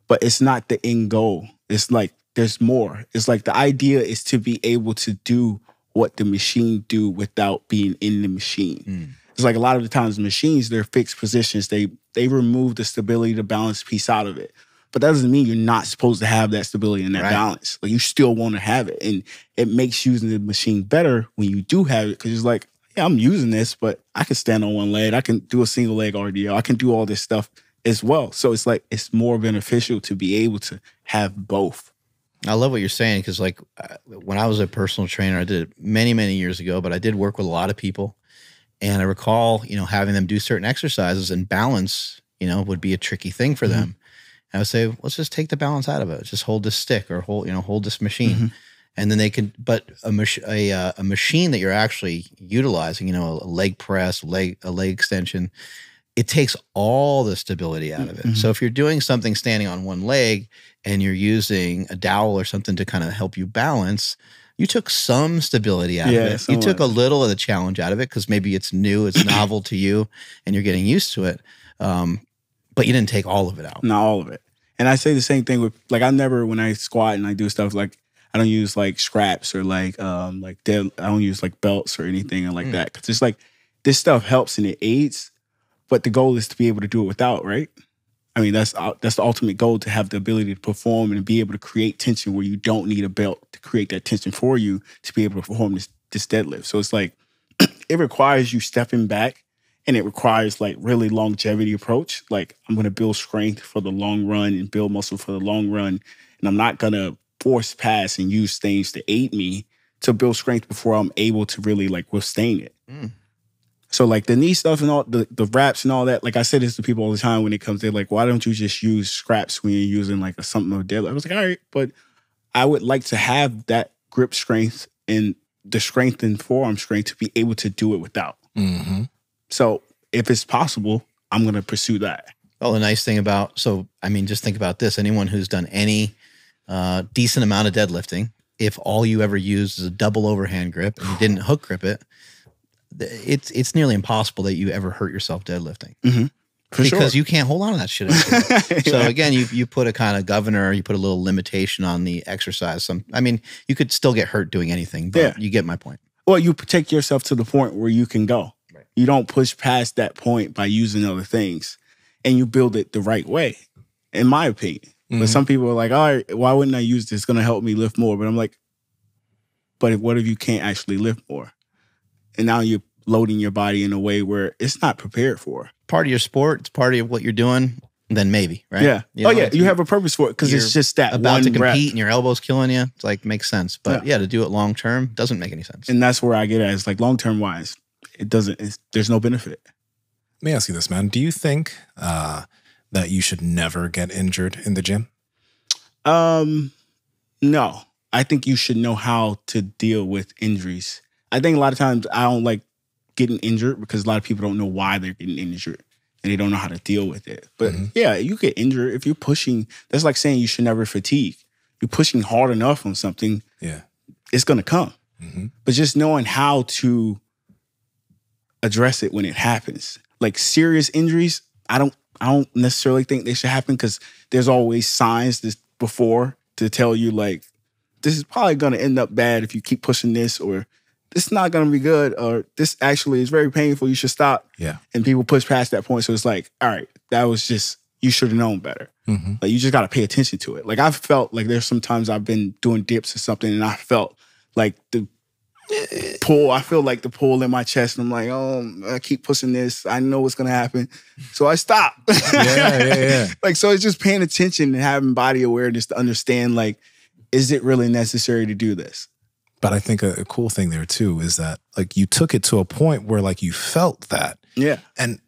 but it's not the end goal. It's like there's more. It's like the idea is to be able to do what the machine do without being in the machine. It's like a lot of the times machines, they're fixed positions. They remove the stability, the balance piece out of it. But that doesn't mean you're not supposed to have that stability and that balance. Like, you still want to have it. And it makes using the machine better when you do have it, because it's like, yeah, I'm using this, but I can stand on one leg. I can do a single leg RDL. I can do all this stuff as well. So it's like, it's more beneficial to be able to have both. I love what you're saying, because like when I was a personal trainer, I did it many, many years ago, but I did work with a lot of people. And I recall, you know, having them do certain exercises, and balance, you know, would be a tricky thing for them. I would say, let's just take the balance out of it. Just hold this stick or hold this machine. And then they could, but a machine that you're actually utilizing, you know, a leg press, a leg extension, it takes all the stability out of it. So if you're doing something standing on one leg and you're using a dowel or something to kind of help you balance, you took some stability out of it. Somewhat. You took a little of the challenge out of it because maybe it's new, it's novel to you, and you're getting used to it. But you didn't take all of it out. Not all of it. And I say the same thing with, like, I never, when I squat and I do stuff, like, I don't use, like, straps or, like dead, I don't use, like, belts or anything like that. Because it's, like, this stuff helps and it aids, but the goal is to be able to do it without, right? I mean, that's the ultimate goal, to have the ability to perform and be able to create tension where you don't need a belt to create that tension for you to be able to perform this deadlift. So it's, like, it requires you stepping back. And it requires, like, really longevity approach. Like, I'm going to build strength for the long run and build muscle for the long run. And I'm not going to force pass and use things to aid me to build strength before I'm able to really, like, withstand it. So, like, the knee stuff and all, the wraps and all that, like, I say this to people all the time when it comes, they're like, why don't you just use scraps when you're using, like, something of a deadlift? I was like, all right, but I would like to have that grip strength and the strength and forearm strength to be able to do it without. So if it's possible, I'm going to pursue that. Well, the nice thing about, so, I mean, just think about this. Anyone who's done any decent amount of deadlifting, if all you ever used is a double overhand grip and you didn't hook grip it, it's nearly impossible that you ever hurt yourself deadlifting. Because you can't hold on to that shit. So again, you put a kind of governor, you put a little limitation on the exercise. I mean, you could still get hurt doing anything, but you get my point. Well, you take yourself to the point where you can go. You don't push past that point by using other things, and you build it the right way, in my opinion. But some people are like, all right, why wouldn't I use this? It's going to help me lift more. But I'm like, but what if you can't actually lift more? And now you're loading your body in a way where it's not prepared for. Part of your sport, it's part of what you're doing, then maybe, right? Yeah. You know, you have a purpose for it because it's just that about one to compete rep. And your elbow's killing you. It's like, makes sense. But yeah, to do it long-term doesn't make any sense. And that's where I get at. It's like long-term wise. it doesn't, there's no benefit. Let me ask you this, man. Do you think that you should never get injured in the gym? No. I think you should know how to deal with injuries. I think a lot of times I don't like getting injured because a lot of people don't know why they're getting injured and they don't know how to deal with it. But yeah, you get injured if you're pushing. That's like saying you should never fatigue. You're pushing hard enough on something. Yeah, it's going to come. But just knowing how to address it when it happens. Like serious injuries, I don't necessarily think they should happen because there's always signs before to tell you like, this is probably going to end up bad if you keep pushing this, or this is not going to be good, or this actually is very painful. You should stop. Yeah. And people push past that point. So it's like, all right, that was just, you should have known better. Like, you just got to pay attention to it. Like, I've felt like there's sometimes I've been doing dips or something and I felt like the pull, I feel like the pull in my chest and I'm like, oh, I keep pushing this. I know what's going to happen. So I stop. Like, so it's just paying attention and having body awareness to understand like, is it really necessary to do this? But I think a cool thing there too is that like you took it to a point where like you felt that. Yeah. And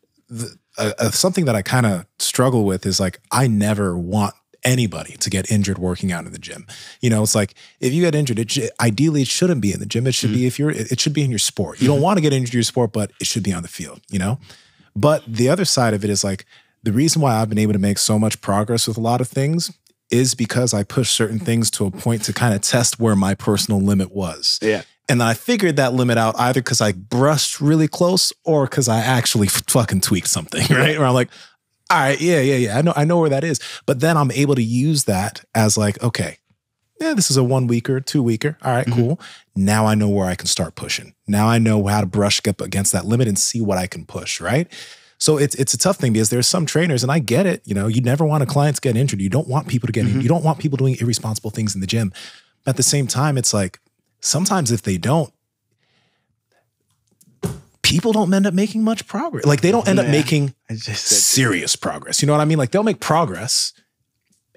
something that I kind of struggle with is like, I never want anybody to get injured working out in the gym. You know, it's like if you get injured, ideally it shouldn't be in the gym. It should be it should be in your sport. You don't want to get injured in your sport, but it should be on the field, you know? But the other side of it is like, the reason why I've been able to make so much progress with a lot of things is because I pushed certain things to a point to kind of test where my personal limit was. Yeah. And then I figured that limit out either because I brushed really close or because I actually fucking tweaked something, right? Where I'm like, all right, yeah, I know where that is. But then I'm able to use that as like, okay, yeah, this is a 1 weeker, 2 weeker. All right, cool. Now I know where I can start pushing. Now I know how to brush up against that limit and see what I can push, right? So it's a tough thing because there's some trainers, and I get it, you know, you never want a client to get injured. You don't want people to get injured. You don't want people doing irresponsible things in the gym. But at the same time, it's like, sometimes if they don't, people don't end up making much progress. Like, they don't end up making serious progress. You know what I mean? Like, they'll make progress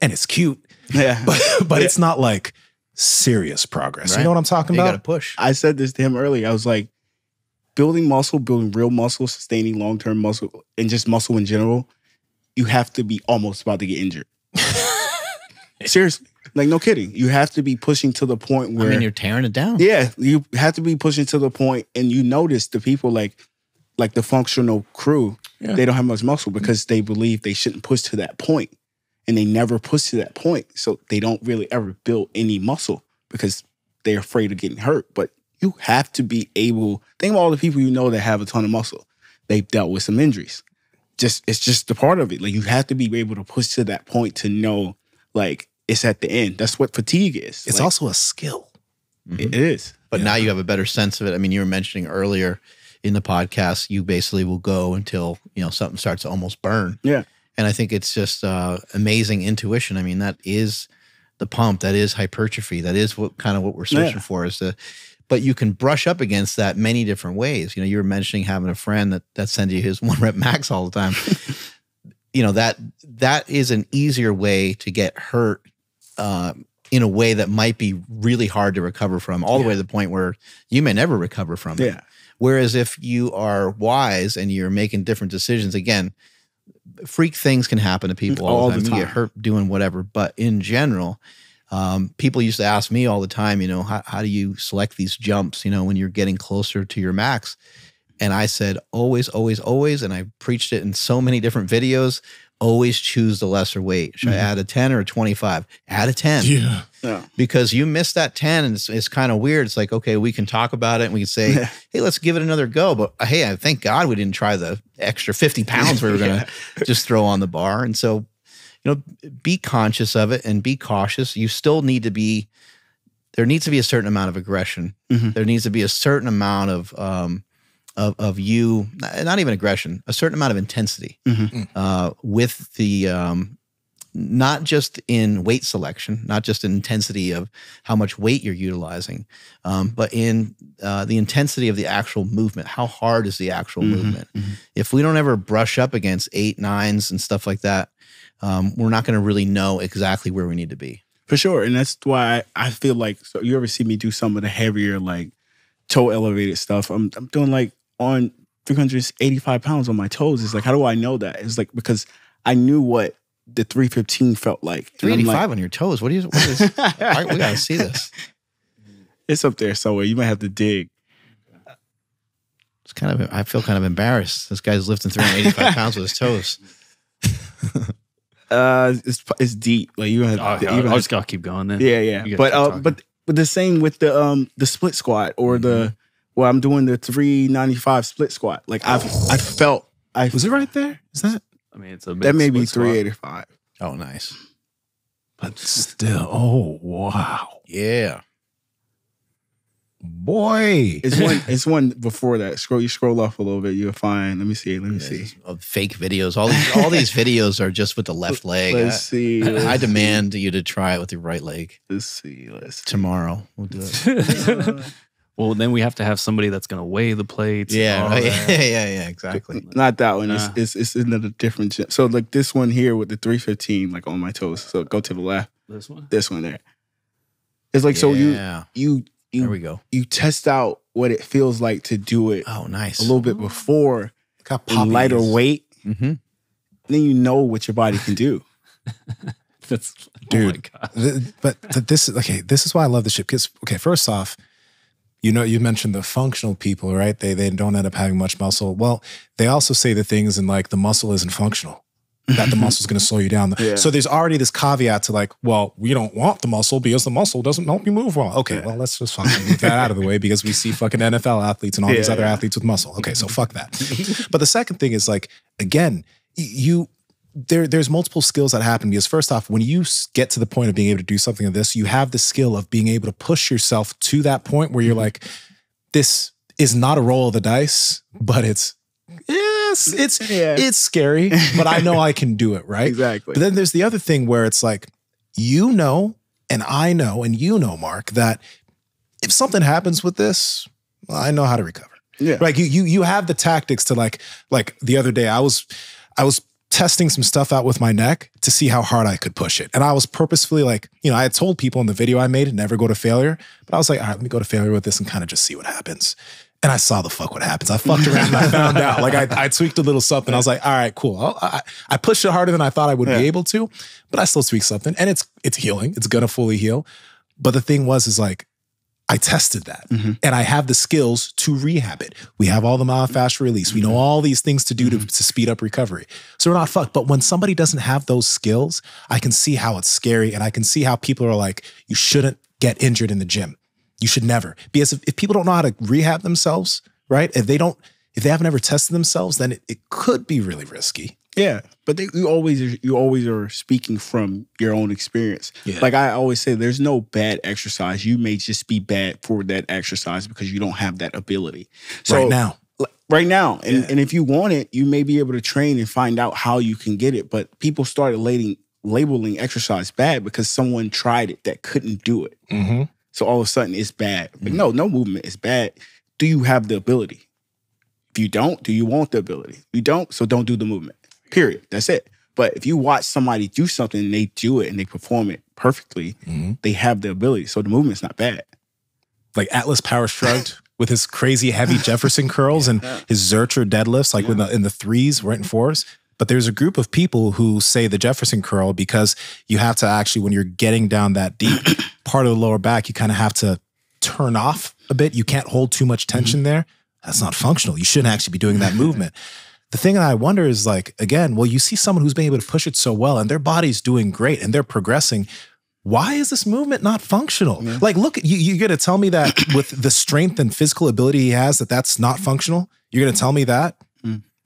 and it's cute, but it's not like serious progress. Right. You know what I'm talking about? You gotta push. I said this to him earlier. I was like, building muscle, building real muscle, sustaining long-term muscle, and just muscle in general, you have to be almost about to get injured. Seriously. Like, no kidding. You have to be pushing to the point where... I mean, you're tearing it down. Yeah. You have to be pushing to the point, and you notice the people like the functional crew, they don't have much muscle because they believe they shouldn't push to that point, and they never push to that point. So they don't really ever build any muscle because they're afraid of getting hurt. But you have to be able, think about all the people you know that have a ton of muscle. They've dealt with some injuries. It's just a part of it. Like, you have to be able to push to that point to know, like, it's at the end. That's what fatigue is. It's like, also a skill. It is. But now you have a better sense of it. I mean, you were mentioning earlier in the podcast, you basically will go until, you know, something starts to almost burn. Yeah. And I think it's just amazing intuition. I mean, that is the pump. That is hypertrophy. That is what kind of what we're searching for is the... But you can brush up against that many different ways. You know, you were mentioning having a friend that sends you his 1 rep max all the time. You know, that is an easier way to get hurt in a way that might be really hard to recover from, all the way to the point where you may never recover from it. Whereas if you are wise and you're making different decisions, again, freak things can happen to people all the time. You get hurt doing whatever. But in general... people used to ask me all the time, you know, how do you select these jumps, you know, when you're getting closer to your max? And I said, always, always, always. And I preached it in so many different videos. Always choose the lesser weight. Should I add a 10 or a 25? Add a 10. Yeah. Because you miss that 10 and it's kind of weird. It's like, okay, we can talk about it and we can say, hey, let's give it another go. But hey, I thank God we didn't try the extra 50 pounds we were going to just throw on the bar. And so, you know, be conscious of it and be cautious. You still need to be, there needs to be a certain amount of aggression. There needs to be a certain amount of you, not even aggression, a certain amount of intensity with the, not just in weight selection, not just in intensity of how much weight you're utilizing, but in the intensity of the actual movement. How hard is the actual movement? If we don't ever brush up against 8, 9s and stuff like that, we're not going to really know exactly where we need to be. For sure. And that's why I feel like, so you ever see me do some of the heavier, like toe elevated stuff. I'm doing like on 385 pounds on my toes. It's like, how do I know that? It's like, because I knew what the 315 felt like. 385 like, on your toes? What is this? We got to see this. It's up there somewhere. You might have to dig. It's kind of, I feel kind of embarrassed. This guy's lifting 385 pounds with his toes. It's deep. Like you have, I just gotta keep going then. Yeah, yeah. But the same with the split squat or the well, I'm doing the 395 split squat. Like I felt was it right there? Is that? I mean, it's a big that may be 385. Squat. Oh, nice. But still, oh wow, yeah. Boy, it's one before that. Scroll off a little bit. You'll find. Let me see. Fake videos. All these videos are just with the left leg. Let's see. I demand you to try it with your right leg. Let's see. Tomorrow we'll do it. Well, then we have to have somebody that's going to weigh the plates. Yeah, right. yeah, exactly. Not that one. Nah. It's another different gym. So like this one here with the 315, like on my toes. So go to the left. This one. This one there. It's like so you. There we go. You test out what it feels like to do it. Oh, nice. A little bit before, lighter weight. Mm-hmm. Then you know what your body can do. That's dude. Oh my God. This is why I love the ship. Because first off, you know, you mentioned the functional people, right? They don't end up having much muscle. Well, they also say the things in like the muscle isn't functional. That the muscle is going to slow you down. Yeah. So there's already this caveat to like, well, we don't want the muscle because the muscle doesn't help you move well. Okay, well, let's just fucking move that out of the way because we see fucking NFL athletes and all these other athletes with muscle. Okay, so fuck that. But the second thing is like, again, there's multiple skills that happen because first off, when you get to the point of being able to do something like this, you have the skill of being able to push yourself to that point where you're like, this is not a roll of the dice, but it's, yes, it's scary, but I know I can do it, right? Exactly. But then there's the other thing where it's like, you know, and I know, and you know, Mark, that if something happens with this, well, I know how to recover. Yeah. Like you have the tactics to like the other day I was testing some stuff out with my neck to see how hard I could push it. And I was purposefully like, you know, I had told people in the video I made, never go to failure, but I was like, all right, let me go to failure with this and kind of just see what happens. And I saw the fuck what happens. I fucked around and I found out. Like I tweaked a little something. I was like, all right, cool. I pushed it harder than I thought I would be able to, but I still tweaked something. And it's healing. It's going to fully heal. But the thing is like, I tested that. And I have the skills to rehab it. We have all the myofascial release. We know all these things to do to speed up recovery. So we're not fucked. But when somebody doesn't have those skills, I can see how it's scary. And I can see how people are like, you shouldn't get injured in the gym. You should never, because if people don't know how to rehab themselves, right? If they have never tested themselves, then it could be really risky. Yeah, but you always are speaking from your own experience. Yeah. Like I always say, there's no bad exercise. You may just be bad for that exercise because you don't have that ability. So right now, and if you want it, you may be able to train and find out how you can get it. But people started labeling exercise bad because someone tried it that couldn't do it. Mm-hmm. So all of a sudden it's bad. Like, no movement is bad. Do you have the ability? If you don't, do you want the ability? You don't, so don't do the movement. Period. That's it. But if you watch somebody do something and they do it and they perform it perfectly, they have the ability. So the movement's not bad. Like Atlas Power Shrugged with his crazy heavy Jefferson curls and his Zurcher deadlifts, like in the threes, right, and fours. But there's a group of people who say the Jefferson curl because you have to actually, when you're getting down that deep part of the lower back, you kind of have to turn off a bit. You can't hold too much tension there. That's not functional. You shouldn't actually be doing that movement. The thing that I wonder is like, again, well, you see someone who's been able to push it so well and their body's doing great and they're progressing. Why is this movement not functional? Yeah. Like, look, you're going to tell me that with the strength and physical ability he has, that's not functional? You're going to tell me that?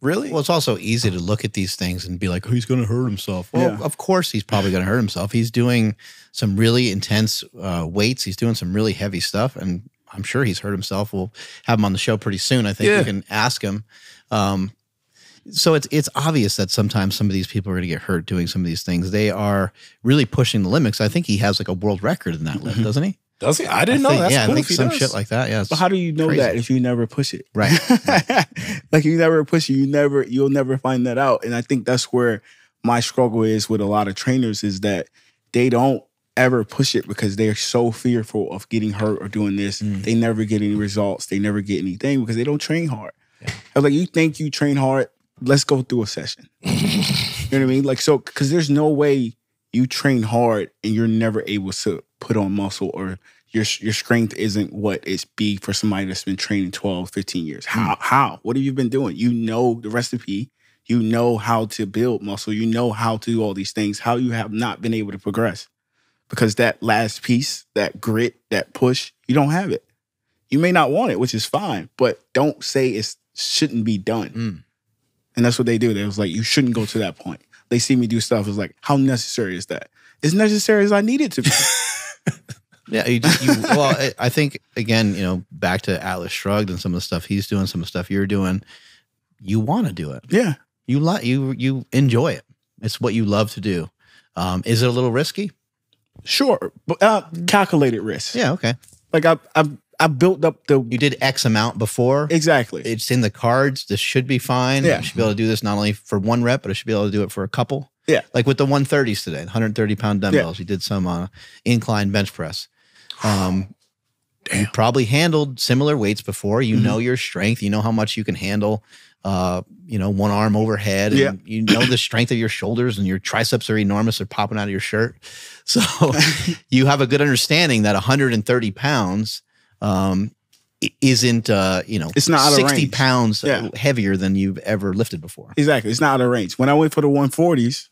Really? Well, it's also easy to look at these things and be like, oh, he's going to hurt himself. Well, of course he's probably going to hurt himself. He's doing some really intense weights. He's doing some really heavy stuff. And I'm sure he's hurt himself. We'll have him on the show pretty soon. I think we can ask him. So it's obvious that sometimes some of these people are going to get hurt doing some of these things. They are really pushing the limits. I think he has like a world record in that lift, doesn't he? Does he? I didn't know. That's cool. I think some shit like that. Yeah. But how do you know that if you never push it? Right. Like you never push it. You'll never find that out. And I think that's where my struggle is with a lot of trainers is that they don't ever push it because they're so fearful of getting hurt or doing this. They never get any results. They never get anything because they don't train hard. Yeah. I was like, you think you train hard? Let's go through a session. You know what I mean? Like, so, because there's no way you train hard and you're never able to put on muscle, or your strength isn't what it's be for somebody that's been training 12, 15 years. How? What have you been doing? You know the recipe. You know how to build muscle. You know how to do all these things. How you have not been able to progress. Because that last piece, that grit, that push, you don't have it. You may not want it, which is fine, but don't say it shouldn't be done. Mm. And that's what they do. They was like, you shouldn't go to that point. They see me do stuff. It's like, how necessary is that? As necessary as I need it to be. Yeah. Well, I think, again, you know, back to Atlas Shrugged and some of the stuff he's doing, some of the stuff you're doing, you want to do it. Yeah. You enjoy it. It's what you love to do. Is it a little risky? Sure. But calculated risk. Yeah. Okay. Like I built up the... You did X amount before. Exactly. It's in the cards. This should be fine. Yeah. I should be able to do this not only for one rep, but I should be able to do it for a couple. Yeah. Like with the 130s today, 130-pound dumbbells. Yeah. You did some incline bench press. You probably handled similar weights before. You know your strength. You know how much you can handle, you know, one arm overhead. And you know the strength of your shoulders, and your triceps are enormous. They're popping out of your shirt. So you have a good understanding that 130 pounds... isn't, you know, it's not 60 pounds heavier than you've ever lifted before. Exactly. It's not out of range. When I went for the 140s,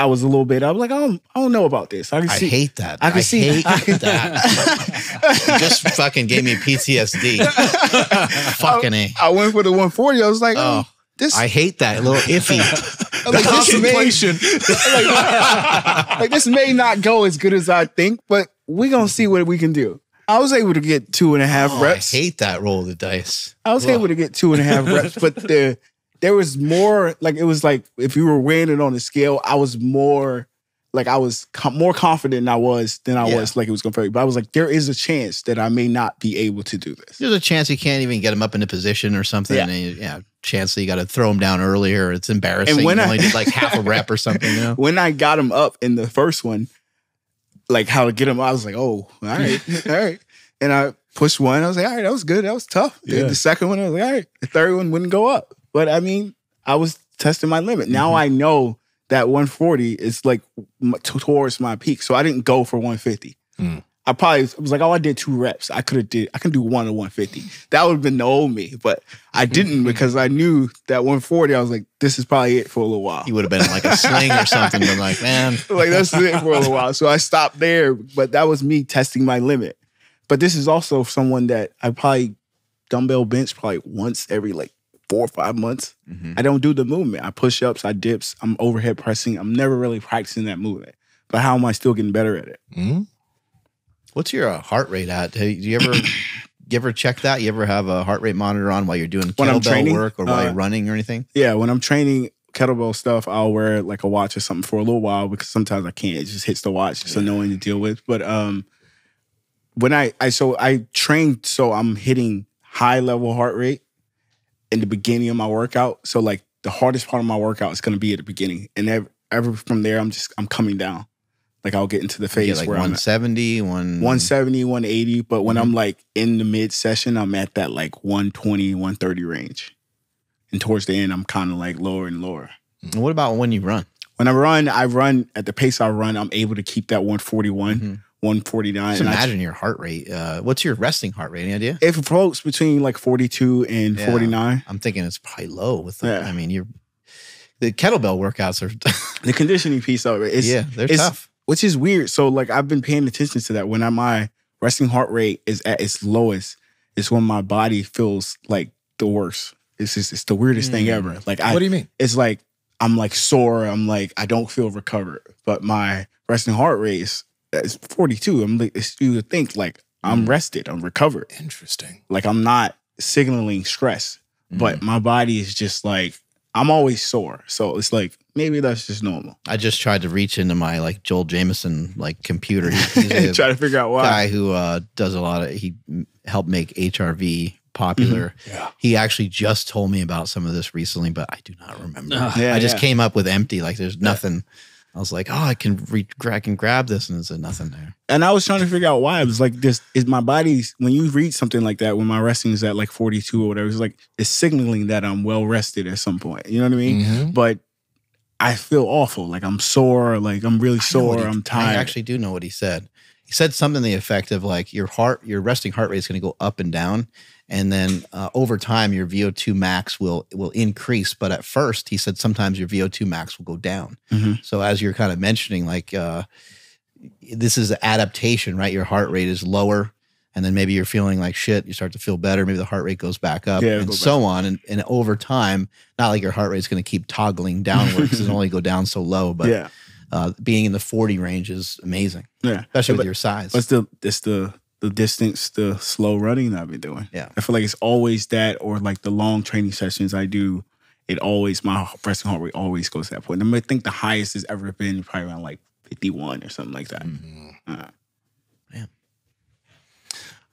I was a little bit, I was like, I don't know about this. I hate that. I can see that. You just fucking gave me PTSD. Fucking A. I went for the 140. I was like, oh. This, I hate that. A little iffy. Like, this may not go as good as I think, but we're going to see what we can do. I was able to get 2.5 reps. I hate that roll of the dice. I was able to get 2.5 reps, but there was more, like, it was like, if you were weighing it on the scale, I was more, like, I was more confident than I was, like, it was going to fail. But I was like, there is a chance that I may not be able to do this. There's a chance you can't even get them up into position or something. Yeah. And chance that you got to throw them down earlier. It's embarrassing. And when you only did like half a rep or something. You know? When I got them up in the first one, like how to get them, I was like, oh, all right, all right. And I pushed one. I was like, all right, that was good. That was tough. Yeah. The second one, I was like, all right. The third one wouldn't go up. But I mean, I was testing my limit. Now I know that 140 is like towards my peak. So I didn't go for 150. Mm. I probably was like, oh, I did 2 reps. I can do 1 or 150. That would have been the old me, but I didn't because I knew that 140. I was like, this is probably it for a little while. You would have been like a sling or something. But like, man, like that's it for a little while. So I stopped there, but that was me testing my limit. But this is also someone that I probably dumbbell bench probably once every like 4 or 5 months. I don't do the movement. I push ups, I dips, I'm overhead pressing. I'm never really practicing that movement. But how am I still getting better at it? What's your heart rate at? Do you ever check that? You ever have a heart rate monitor on while you're doing kettlebell work or while you're running or anything? Yeah, when I'm training kettlebell stuff, I'll wear like a watch or something for a little while because sometimes I can't. It just hits the watch. It's annoying to deal with. But when I trained, so I'm hitting high level heart rate in the beginning of my workout. So like the hardest part of my workout is going to be at the beginning, and ever from there, I'm coming down. Like I'll get into the phase like where 170, I'm at 170, 180. But when I'm like in the mid session, I'm at that like 120, 130 range. And towards the end, I'm kind of like lower and lower. And what about when you run? When I run at the pace I run, I'm able to keep that 141, 149. Just imagine your heart rate. What's your resting heart rate? Any idea? It floats between like 42 and 49. I'm thinking it's probably low. With the, I mean, the kettlebell workouts are the conditioning piece of it. It's tough. Which is weird. So, like, I've been paying attention to that. When my resting heart rate is at its lowest, it's when my body feels, like, the worst. It's just, it's the weirdest thing ever. Like, what do you mean? It's like, I'm, like, sore. I'm, like, I don't feel recovered. But my resting heart rate is 42. I'm, like, you would think, like, I'm rested. I'm recovered. Interesting. Like, I'm not signaling stress. But my body is just, like, I'm always sore. So, it's, like... Maybe that's just normal. I just tried to reach into my like Joel Jamieson like computer. He's try to figure out why. Guy who does a lot of he helped make HRV popular. Yeah. He actually just told me about some of this recently, but I do not remember. I just came up with empty. Like there's nothing. I was like, oh, I can reach, I can grab this, and there's nothing there. And I was trying to figure out why. It was like, this is my body. When you read something like that, when my resting is at like 42 or whatever, it's like it's signaling that I'm well rested at some point. You know what I mean? Mm-hmm. But I feel awful. Like I'm sore. Like I'm really sore. I'm tired. I actually do know what he said. He said something to the effect of like your resting heart rate is going to go up and down. And then over time, your VO2 max will increase. But at first, he said sometimes your VO2 max will go down. Mm-hmm. So as you're kind of mentioning, like this is an adaptation, right? Your heart rate is lower. And then maybe you're feeling like shit. You start to feel better. Maybe the heart rate goes back up and so on. And over time, not like your heart rate is going to keep toggling downwards. It'll only go down so low. But yeah. Being in the 40 range is amazing. Yeah. Especially with your size. But it's the distance, the slow running that I've been doing. Yeah. I feel like it's always that, or like the long training sessions I do, it always, my resting heart rate always goes to that point. And I think the highest it's ever been probably around like 51 or something like that. Mm-hmm. Yeah.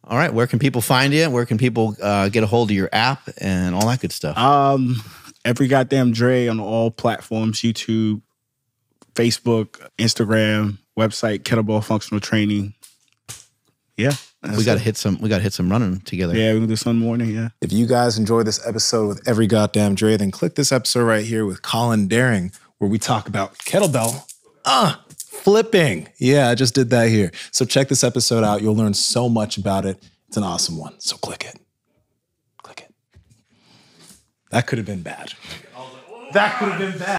All right. Where can people find you? Where can people get a hold of your app and all that good stuff? EveryGotDamnDre on all platforms, YouTube, Facebook, Instagram, website, kettlebell functional training. Yeah. We got to hit some, running together. Yeah, we can do some morning, yeah. If you guys enjoyed this episode with Every Goddamn Dre, then click this episode right here with Colin Daring, where we talk about kettlebell flipping. Yeah, I just did that here. So check this episode out. You'll learn so much about it. It's an awesome one. So click it. Click it. That could have been bad. That could have been bad.